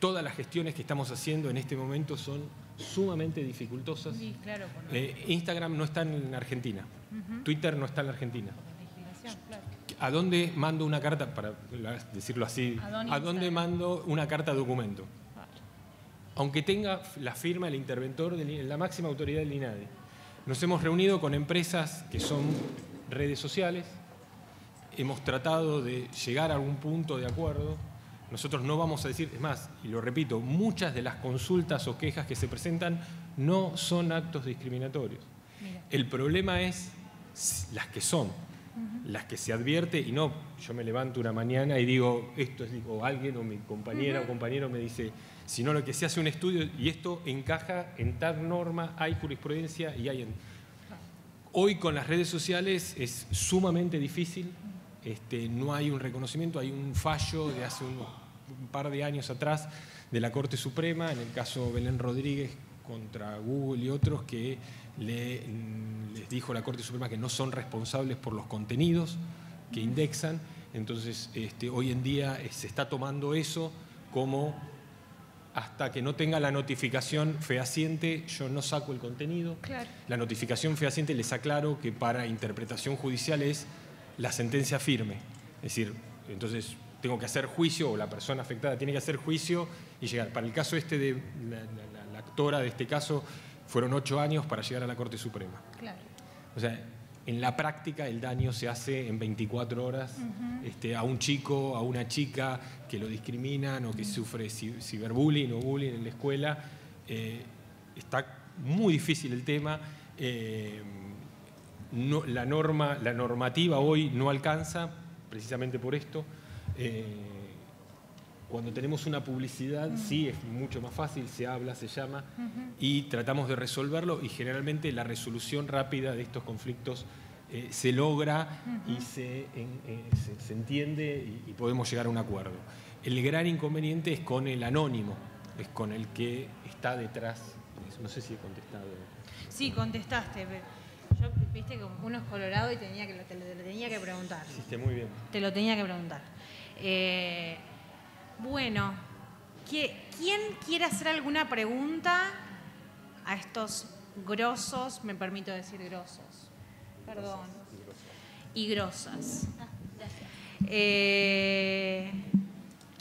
todas las gestiones que estamos haciendo en este momento son sumamente dificultosas. Sí, claro, bueno. Instagram no está en Argentina, Twitter no está en la Argentina. Claro. ¿A dónde mando una carta, para decirlo así, a dónde mando una carta documento? Vale. Aunque tenga la firma el interventor de la máxima autoridad del INADI. Nos hemos reunido con empresas que son redes sociales, hemos tratado de llegar a algún punto de acuerdo. Nosotros no vamos a decir, es más, y lo repito, muchas de las consultas o quejas que se presentan no son actos discriminatorios. Mira. El problema es las que son, las que se advierte y no, yo me levanto una mañana y digo, esto es, o alguien o mi compañera o compañero me dice... sino lo que se hace un estudio y esto encaja en tal norma, hay jurisprudencia y hay... Hoy con las redes sociales es sumamente difícil, no hay un reconocimiento, hay un fallo de hace un par de años atrás de la Corte Suprema, en el caso Belén Rodríguez contra Google y otros, que les dijo la Corte Suprema que no son responsables por los contenidos que indexan, entonces hoy en día se está tomando eso como... Hasta que no tenga la notificación fehaciente, yo no saco el contenido. Claro. La notificación fehaciente, les aclaro que para interpretación judicial es la sentencia firme. Es decir, entonces tengo que hacer juicio, o la persona afectada tiene que hacer juicio y llegar. Para el caso este de la actora de este caso, fueron 8 años para llegar a la Corte Suprema. Claro. O sea, en la práctica el daño se hace en 24 horas a un chico, a una chica que lo discriminan o que sufre ciberbullying o bullying en la escuela. Está muy difícil el tema. No, la normativa hoy no alcanza precisamente por esto. Cuando tenemos una publicidad, sí, es mucho más fácil, se habla, se llama, y tratamos de resolverlo, y generalmente la resolución rápida de estos conflictos se logra y se entiende y podemos llegar a un acuerdo. El gran inconveniente es con el anónimo, es con el que está detrás. No sé si he contestado. Sí, contestaste. Yo, viste que uno es colorado y te lo tenía que preguntar. Hiciste muy bien. Te lo tenía que preguntar. Bueno, ¿quién quiere hacer alguna pregunta a estos grosos? Me permito decir grosos. Perdón. Y grosas. Ah, gracias.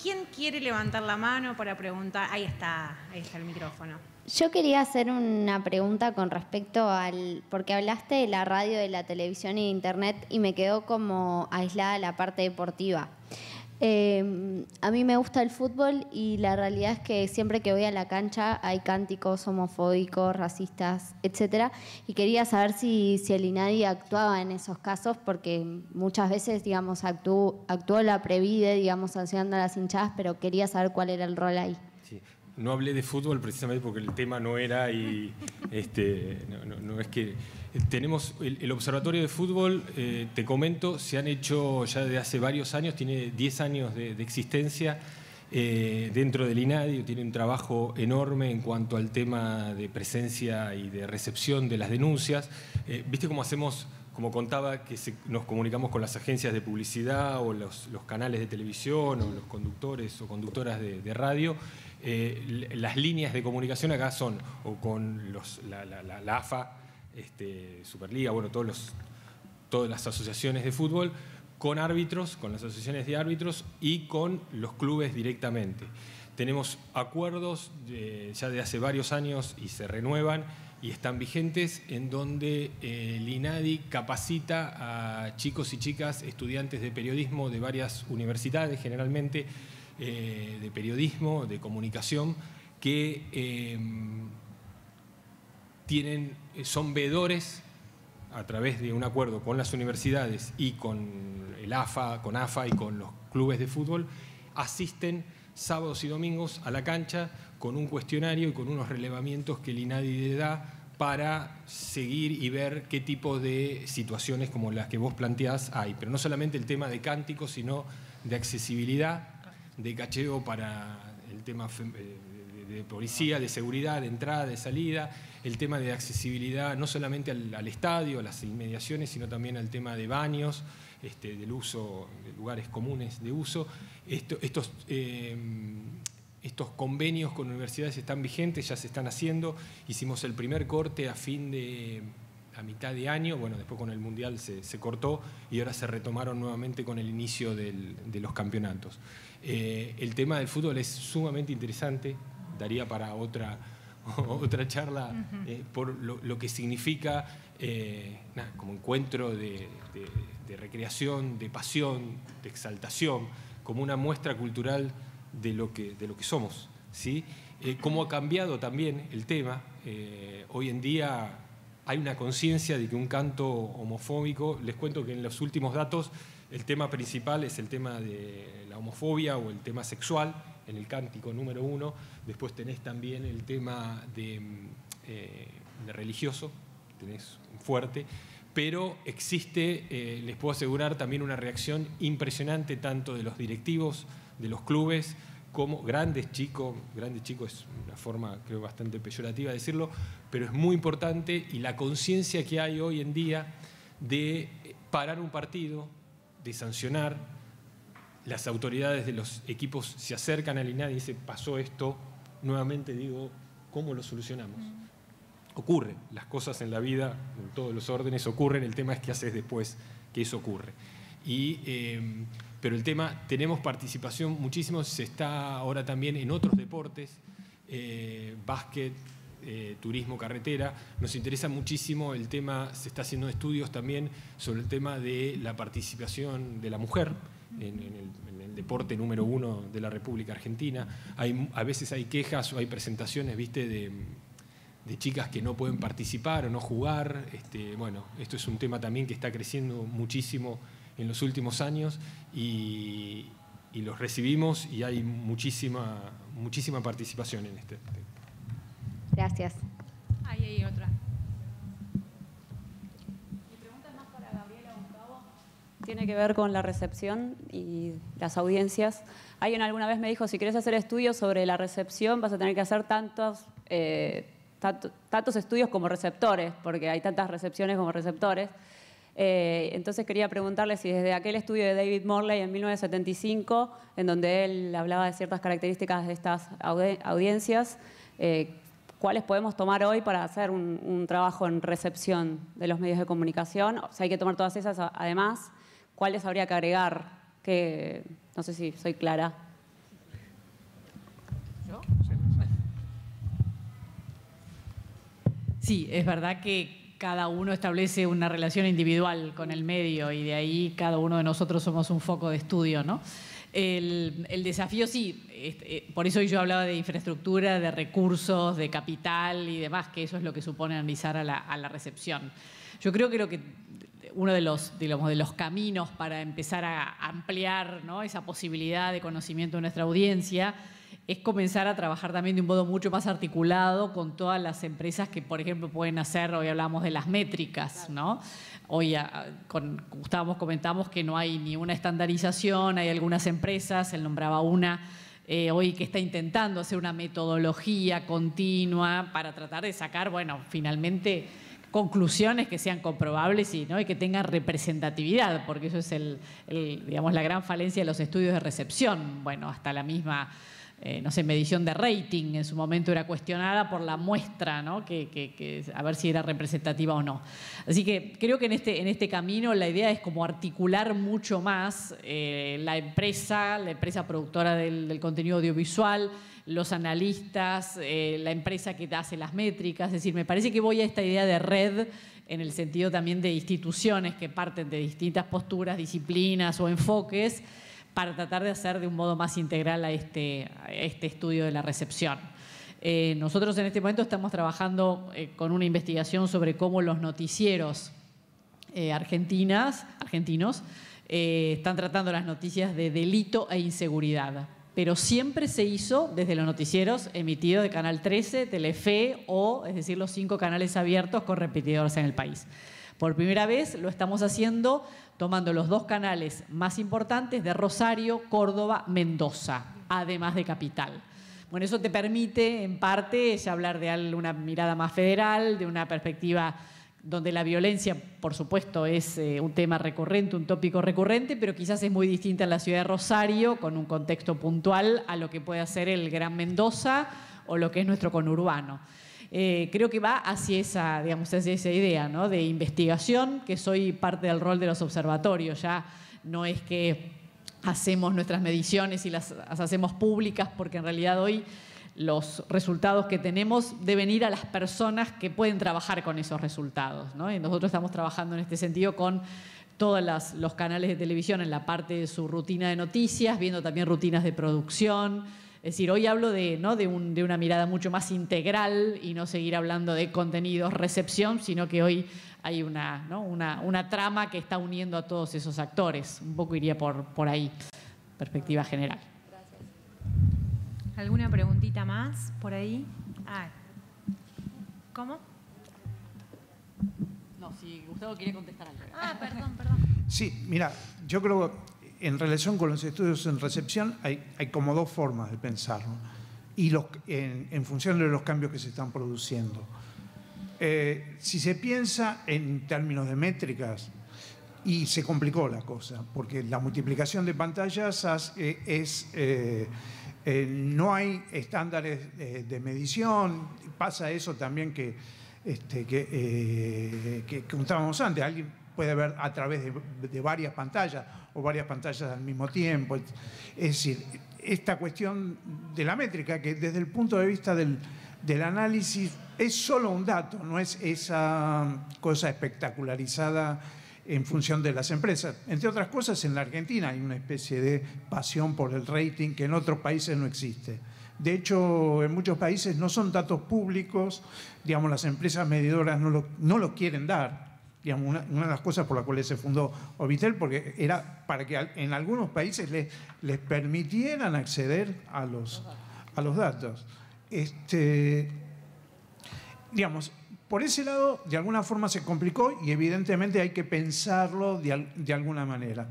¿Quién quiere levantar la mano para preguntar? Ahí está el micrófono. Yo quería hacer una pregunta con respecto al... Porque hablaste de la radio, de la televisión y de internet, y me quedó como aislada la parte deportiva. A mí me gusta el fútbol y la realidad es que siempre que voy a la cancha hay cánticos homofóbicos, racistas, etc. Y quería saber si el INADI actuaba en esos casos, porque muchas veces, digamos, actuó la Previde, digamos, sancionando a las hinchadas, pero quería saber cuál era el rol ahí. Sí. No hablé de fútbol precisamente porque el tema no era y no es que... Tenemos el Observatorio de Fútbol, te comento, se han hecho ya desde hace varios años, tiene 10 años de existencia dentro del INADI, tiene un trabajo enorme en cuanto al tema de presencia y de recepción de las denuncias. ¿Viste cómo hacemos, como contaba, que nos comunicamos con las agencias de publicidad o los canales de televisión o los conductores o conductoras de radio? Las líneas de comunicación acá son o con la AFA, Superliga, bueno, todas las asociaciones de fútbol, con árbitros, con las asociaciones de árbitros y con los clubes directamente. Tenemos acuerdos ya de hace varios años y se renuevan y están vigentes, en donde el INADI capacita a chicos y chicas, estudiantes de periodismo de varias universidades generalmente, de periodismo, de comunicación, que son veedores a través de un acuerdo con las universidades y con el AFA, con AFA y con los clubes de fútbol, asisten sábados y domingos a la cancha con un cuestionario y con unos relevamientos que el INADI le da para seguir y ver qué tipo de situaciones como las que vos planteás hay. Pero no solamente el tema de cánticos, sino de accesibilidad, de cacheo para el tema de policía, de seguridad, de entrada, de salida, el tema de accesibilidad no solamente al estadio, a las inmediaciones, sino también al tema de baños, del uso, de lugares comunes de uso. Estos convenios con universidades están vigentes, ya se están haciendo. Hicimos el primer corte a mitad de año, bueno, después con el Mundial se cortó y ahora se retomaron nuevamente con el inicio de los campeonatos. El tema del fútbol es sumamente interesante, daría para otra charla por lo que significa como encuentro de recreación, de pasión, de exaltación, como una muestra cultural de lo que somos, ¿sí? Cómo ha cambiado también el tema. Hoy en día hay una conciencia de que un canto homofóbico, les cuento que en los últimos datos el tema principal es el tema de la homofobia o el tema sexual, en el cántico número 1, después tenés también el tema de religioso, tenés fuerte, pero existe, les puedo asegurar, también una reacción impresionante tanto de los directivos, de los clubes, como grandes chicos es una forma creo bastante peyorativa de decirlo, pero es muy importante, y la conciencia que hay hoy en día de parar un partido, de sancionar. Las autoridades de los equipos se acercan al INADI y dicen, pasó esto, nuevamente digo, ¿cómo lo solucionamos? Ocurre, las cosas en la vida, en todos los órdenes ocurren, el tema es qué haces después que eso ocurre. Y Pero el tema, tenemos participación muchísimo, se está ahora también en otros deportes, básquet, turismo, carretera. Nos interesa muchísimo el tema, se está haciendo estudios también sobre el tema de la participación de la mujer en el deporte número 1 de la República Argentina. A veces hay quejas o hay presentaciones, ¿viste?, de chicas que no pueden participar o no jugar. Bueno, esto es un tema también que está creciendo muchísimo en los últimos años y los recibimos y hay muchísima participación en este tema. Gracias. Ahí hay otra. Mi pregunta es más para Gabriela o Gustavo. Tiene que ver con la recepción y las audiencias. Alguien alguna vez me dijo, si querés hacer estudios sobre la recepción vas a tener que hacer tantos estudios como receptores, porque hay tantas recepciones como receptores. Entonces quería preguntarle si desde aquel estudio de David Morley en 1975, en donde él hablaba de ciertas características de estas audiencias, ¿cuáles podemos tomar hoy para hacer un trabajo en recepción de los medios de comunicación? O sea, hay que tomar todas esas, además, ¿cuáles habría que agregar? Que, no sé si soy clara. ¿Yo? Sí, es verdad que cada uno establece una relación individual con el medio y de ahí cada uno de nosotros somos un foco de estudio, ¿no? El desafío, sí, por eso yo hablaba de infraestructura, de recursos, de capital y demás, que eso es lo que supone analizar a la recepción. Yo creo que uno de los, digamos, de los caminos para empezar a ampliar, ¿no?, esa posibilidad de conocimiento de nuestra audiencia es comenzar a trabajar también de un modo mucho más articulado con todas las empresas que, por ejemplo, pueden hacer, hoy hablamos de las métricas, ¿no? Hoy con Gustavo comentamos que no hay ni una estandarización, hay algunas empresas, él nombraba una hoy que está intentando hacer una metodología continua para tratar de sacar, bueno, finalmente conclusiones que sean comprobables y, ¿no?, y que tengan representatividad, porque eso es digamos, la gran falencia de los estudios de recepción. Bueno, hasta la misma no sé, medición de rating en su momento era cuestionada por la muestra, ¿no?, que a ver si era representativa o no. Así que creo que en este camino la idea es como articular mucho más la empresa productora del contenido audiovisual, los analistas, la empresa que hace las métricas. Es decir, me parece que voy a esta idea de red en el sentido también de instituciones que parten de distintas posturas, disciplinas o enfoques, para tratar de hacer de un modo más integral a este estudio de la recepción. Nosotros en este momento estamos trabajando con una investigación sobre cómo los noticieros argentinos están tratando las noticias de delito e inseguridad, pero siempre se hizo desde los noticieros emitidos de Canal 13, Telefe o, es decir, los 5 canales abiertos con repetidores en el país. Por primera vez lo estamos haciendo tomando los 2 canales más importantes de Rosario, Córdoba, Mendoza, además de Capital. Bueno, eso te permite, en parte, ya hablar de una mirada más federal, de una perspectiva donde la violencia, por supuesto, es un tema recurrente, un tópico recurrente, pero quizás es muy distinta en la ciudad de Rosario, con un contexto puntual, a lo que puede hacer el Gran Mendoza o lo que es nuestro conurbano. Creo que va hacia esa idea, ¿no?, de investigación, que soy parte del rol de los observatorios. Ya no es que hacemos nuestras mediciones y las hacemos públicas, porque en realidad hoy los resultados que tenemos deben ir a las personas que pueden trabajar con esos resultados, ¿no? Y nosotros estamos trabajando en este sentido con todos los canales de televisión en la parte de su rutina de noticias, viendo también rutinas de producción. Es decir, hoy hablo de una mirada mucho más integral y no seguir hablando de contenidos, recepción, sino que hoy hay una trama que está uniendo a todos esos actores. Un poco iría por ahí, perspectiva general. Gracias. ¿Alguna preguntita más por ahí? ¿Cómo? No, si Gustavo quiere contestar algo. Perdón. Sí, mira, yo creo que en relación con los estudios en recepción hay como 2 formas de pensarlo, y en función de los cambios que se están produciendo. Si se piensa en términos de métricas, y se complicó la cosa, porque la multiplicación de pantallas no hay estándares de medición, pasa eso también que contábamos antes, alguien puede ver a través de varias pantallas o varias pantallas al mismo tiempo. Es decir, esta cuestión de la métrica, que desde el punto de vista del análisis es solo un dato, no es esa cosa espectacularizada en función de las empresas. Entre otras cosas, en la Argentina hay una especie de pasión por el rating que en otros países no existe. De hecho, en muchos países no son datos públicos, digamos, las empresas medidoras no los quieren dar. Digamos, una de las cosas por las cuales se fundó OBITEL, porque era para que en algunos países les permitieran acceder a los datos. Digamos, por ese lado, de alguna forma se complicó y evidentemente hay que pensarlo de alguna manera.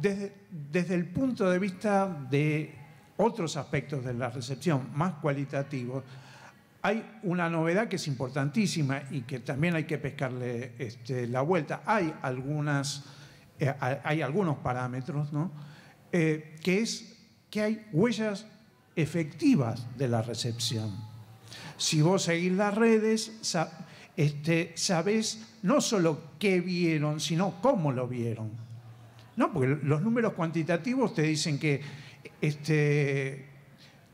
Desde el punto de vista de otros aspectos de la recepción, más cualitativos, hay una novedad que es importantísima y que también hay que pescarle la vuelta. Hay algunos parámetros, ¿no? Que es que hay huellas efectivas de la recepción. Si vos seguís las redes, sabés no solo qué vieron, sino cómo lo vieron, ¿no? Porque los números cuantitativos te dicen que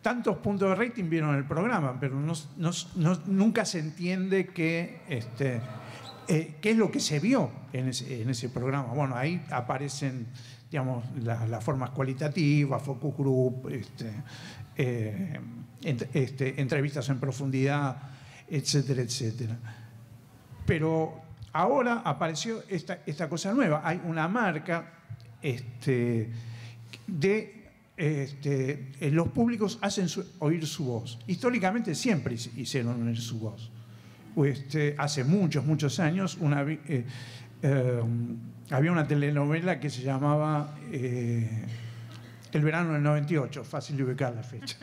tantos puntos de rating vieron el programa, pero nunca se entiende qué es lo que se vio en ese programa. Bueno, ahí aparecen, digamos, las formas cualitativas, focus group, entrevistas en profundidad, etcétera, etcétera. Pero ahora apareció esta cosa nueva. Hay una marca de... los públicos hacen oír su voz. Históricamente siempre hicieron oír su voz. Hace muchos años había una telenovela que se llamaba El verano del 98, fácil de ubicar la fecha,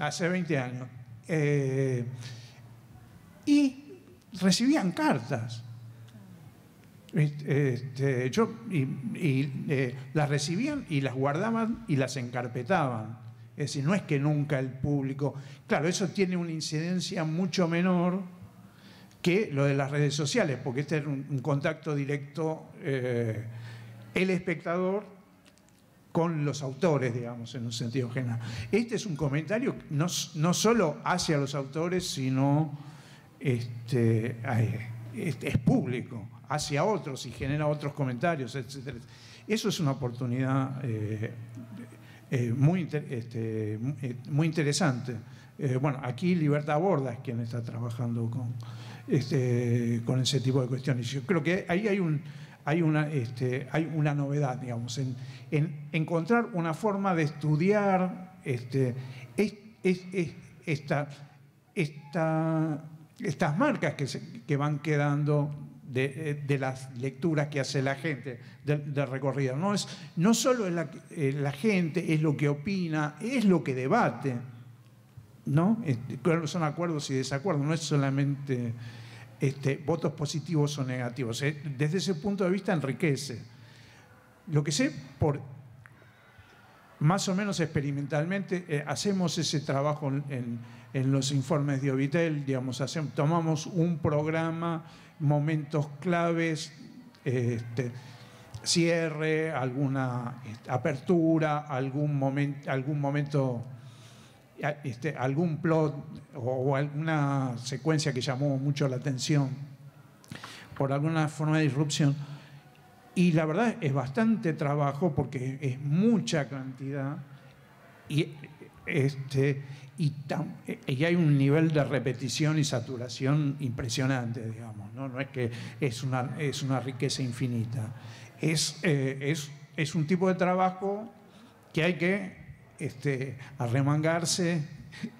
hace 20 años. Y recibían cartas. Las recibían y las guardaban y las encarpetaban. Es decir, no es que nunca el público... Claro, eso tiene una incidencia mucho menor que lo de las redes sociales, porque este es un contacto directo, el espectador con los autores, digamos, en un sentido general. Este es un comentario no solo hacia los autores, sino es público hacia otros y genera otros comentarios, etcétera. Eso es una oportunidad muy interesante. Bueno, aquí Libertad Borda es quien está trabajando con ese tipo de cuestiones. Yo creo que ahí hay una novedad, digamos, en encontrar una forma de estudiar estas marcas que van quedando de las lecturas que hace la gente del recorrido. No solo es la gente, es lo que opina, es lo que debate, ¿no? Son acuerdos y desacuerdos, no es solamente votos positivos o negativos. Desde ese punto de vista enriquece. Lo que sé, más o menos experimentalmente, hacemos ese trabajo en los informes de OBITEL, digamos, tomamos un programa, momentos claves, cierre, alguna apertura, algún momento, algún plot o alguna secuencia que llamó mucho la atención por alguna forma de disrupción. Y la verdad es bastante trabajo porque es mucha cantidad y hay un nivel de repetición y saturación impresionante, digamos, ¿no? No es que es una riqueza infinita. Es un tipo de trabajo que hay que arremangarse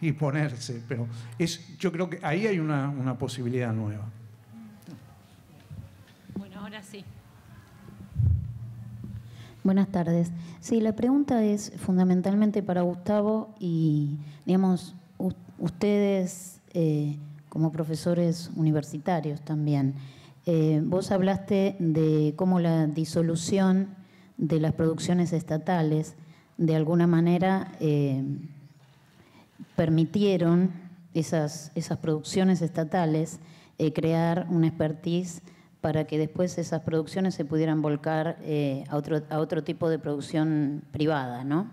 y ponerse, pero yo creo que ahí hay una posibilidad nueva. Bueno, ahora sí. Buenas tardes. Sí, la pregunta es fundamentalmente para Gustavo y, digamos, ustedes como profesores universitarios también. Vos hablaste de cómo la disolución de las producciones estatales de alguna manera permitieron esas producciones estatales crear una expertise para que después esas producciones se pudieran volcar a otro tipo de producción privada, ¿no?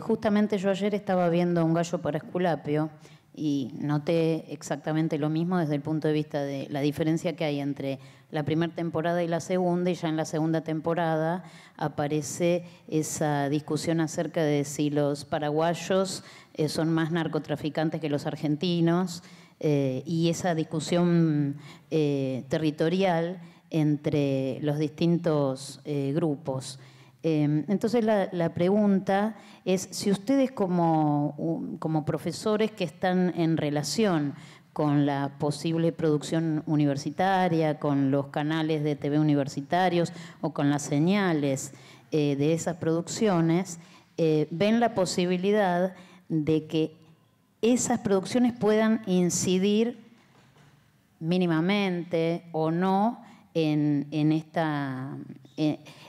Justamente yo ayer estaba viendo Un gallo para Esculapio y noté exactamente lo mismo desde el punto de vista de la diferencia que hay entre la primera temporada y la segunda, y ya en la segunda temporada aparece esa discusión acerca de si los paraguayos son más narcotraficantes que los argentinos, y esa discusión territorial entre los distintos grupos. Entonces la pregunta es si ustedes como profesores que están en relación con la posible producción universitaria, con los canales de TV universitarios o con las señales de esas producciones, ven la posibilidad de que esas producciones puedan incidir mínimamente o no en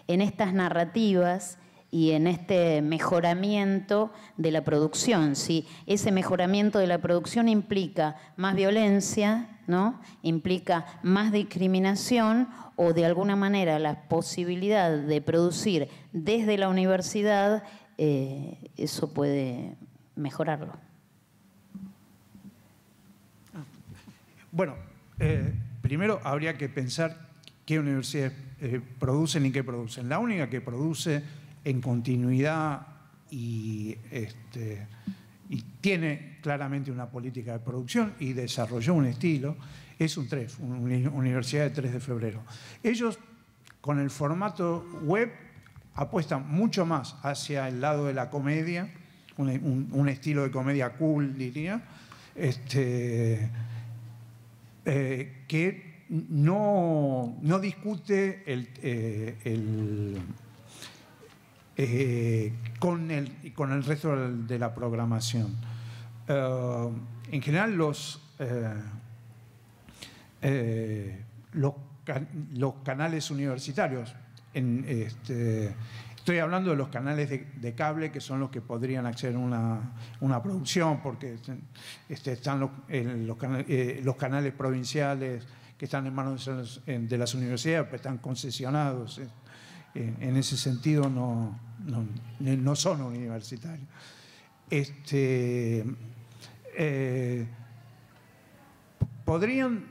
estas narrativas y en este mejoramiento de la producción. Si ese mejoramiento de la producción implica más violencia, ¿no? Implica más discriminación, o de alguna manera la posibilidad de producir desde la universidad, eso puede mejorarlo. Bueno, primero habría que pensar qué universidades producen y qué producen. La única que produce en continuidad y tiene claramente una política de producción y desarrolló un estilo es un TREF, una Universidad de 3 de Febrero. Ellos con el formato web apuestan mucho más hacia el lado de la comedia, un estilo de comedia cool, diría, que no discute con el resto de la programación. En general, los canales universitarios, estoy hablando de los canales de cable, que son los que podrían acceder a una producción, porque están los canales provinciales que están en manos de las universidades, pues están concesionados. En ese sentido no son universitarios. Podrían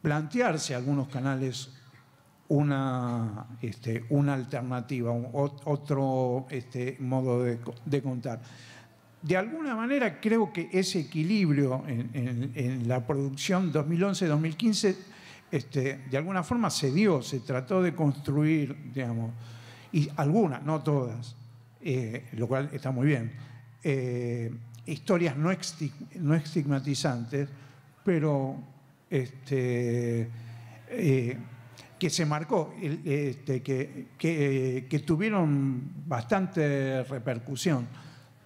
plantearse algunos canales una alternativa, otro modo de contar. De alguna manera creo que ese equilibrio en la producción 2011-2015 de alguna forma se dio, se trató de construir, digamos, y algunas, no todas, lo cual está muy bien, historias no estigmatizantes, pero que se marcó, que tuvieron bastante repercusión.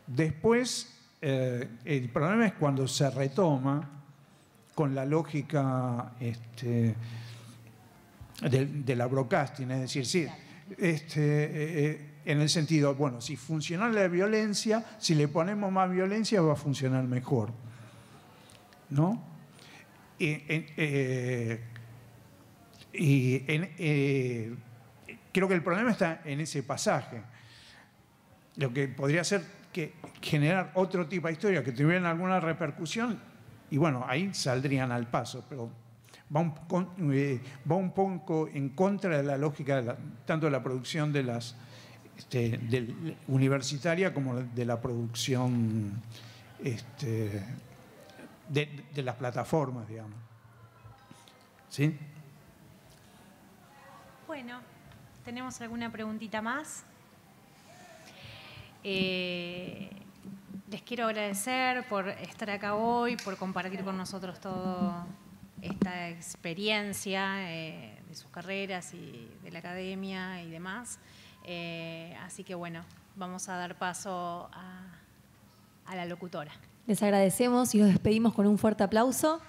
Después, el problema es cuando se retoma con la lógica de la broadcasting, es decir, sí, en el sentido, bueno, si funciona la violencia, si le ponemos más violencia va a funcionar mejor, ¿no? Creo que el problema está en ese pasaje. Lo que podría ser que generar otro tipo de historia que tuvieran alguna repercusión. Y bueno, ahí saldrían al paso, pero va un poco en contra de la lógica tanto de la producción de las universitaria como de la producción de las plataformas, digamos. ¿Sí? Bueno, ¿tenemos alguna preguntita más? Les quiero agradecer por estar acá hoy, por compartir con nosotros toda esta experiencia de sus carreras y de la academia y demás. Así que bueno, vamos a dar paso a la locutora. Les agradecemos y nos despedimos con un fuerte aplauso.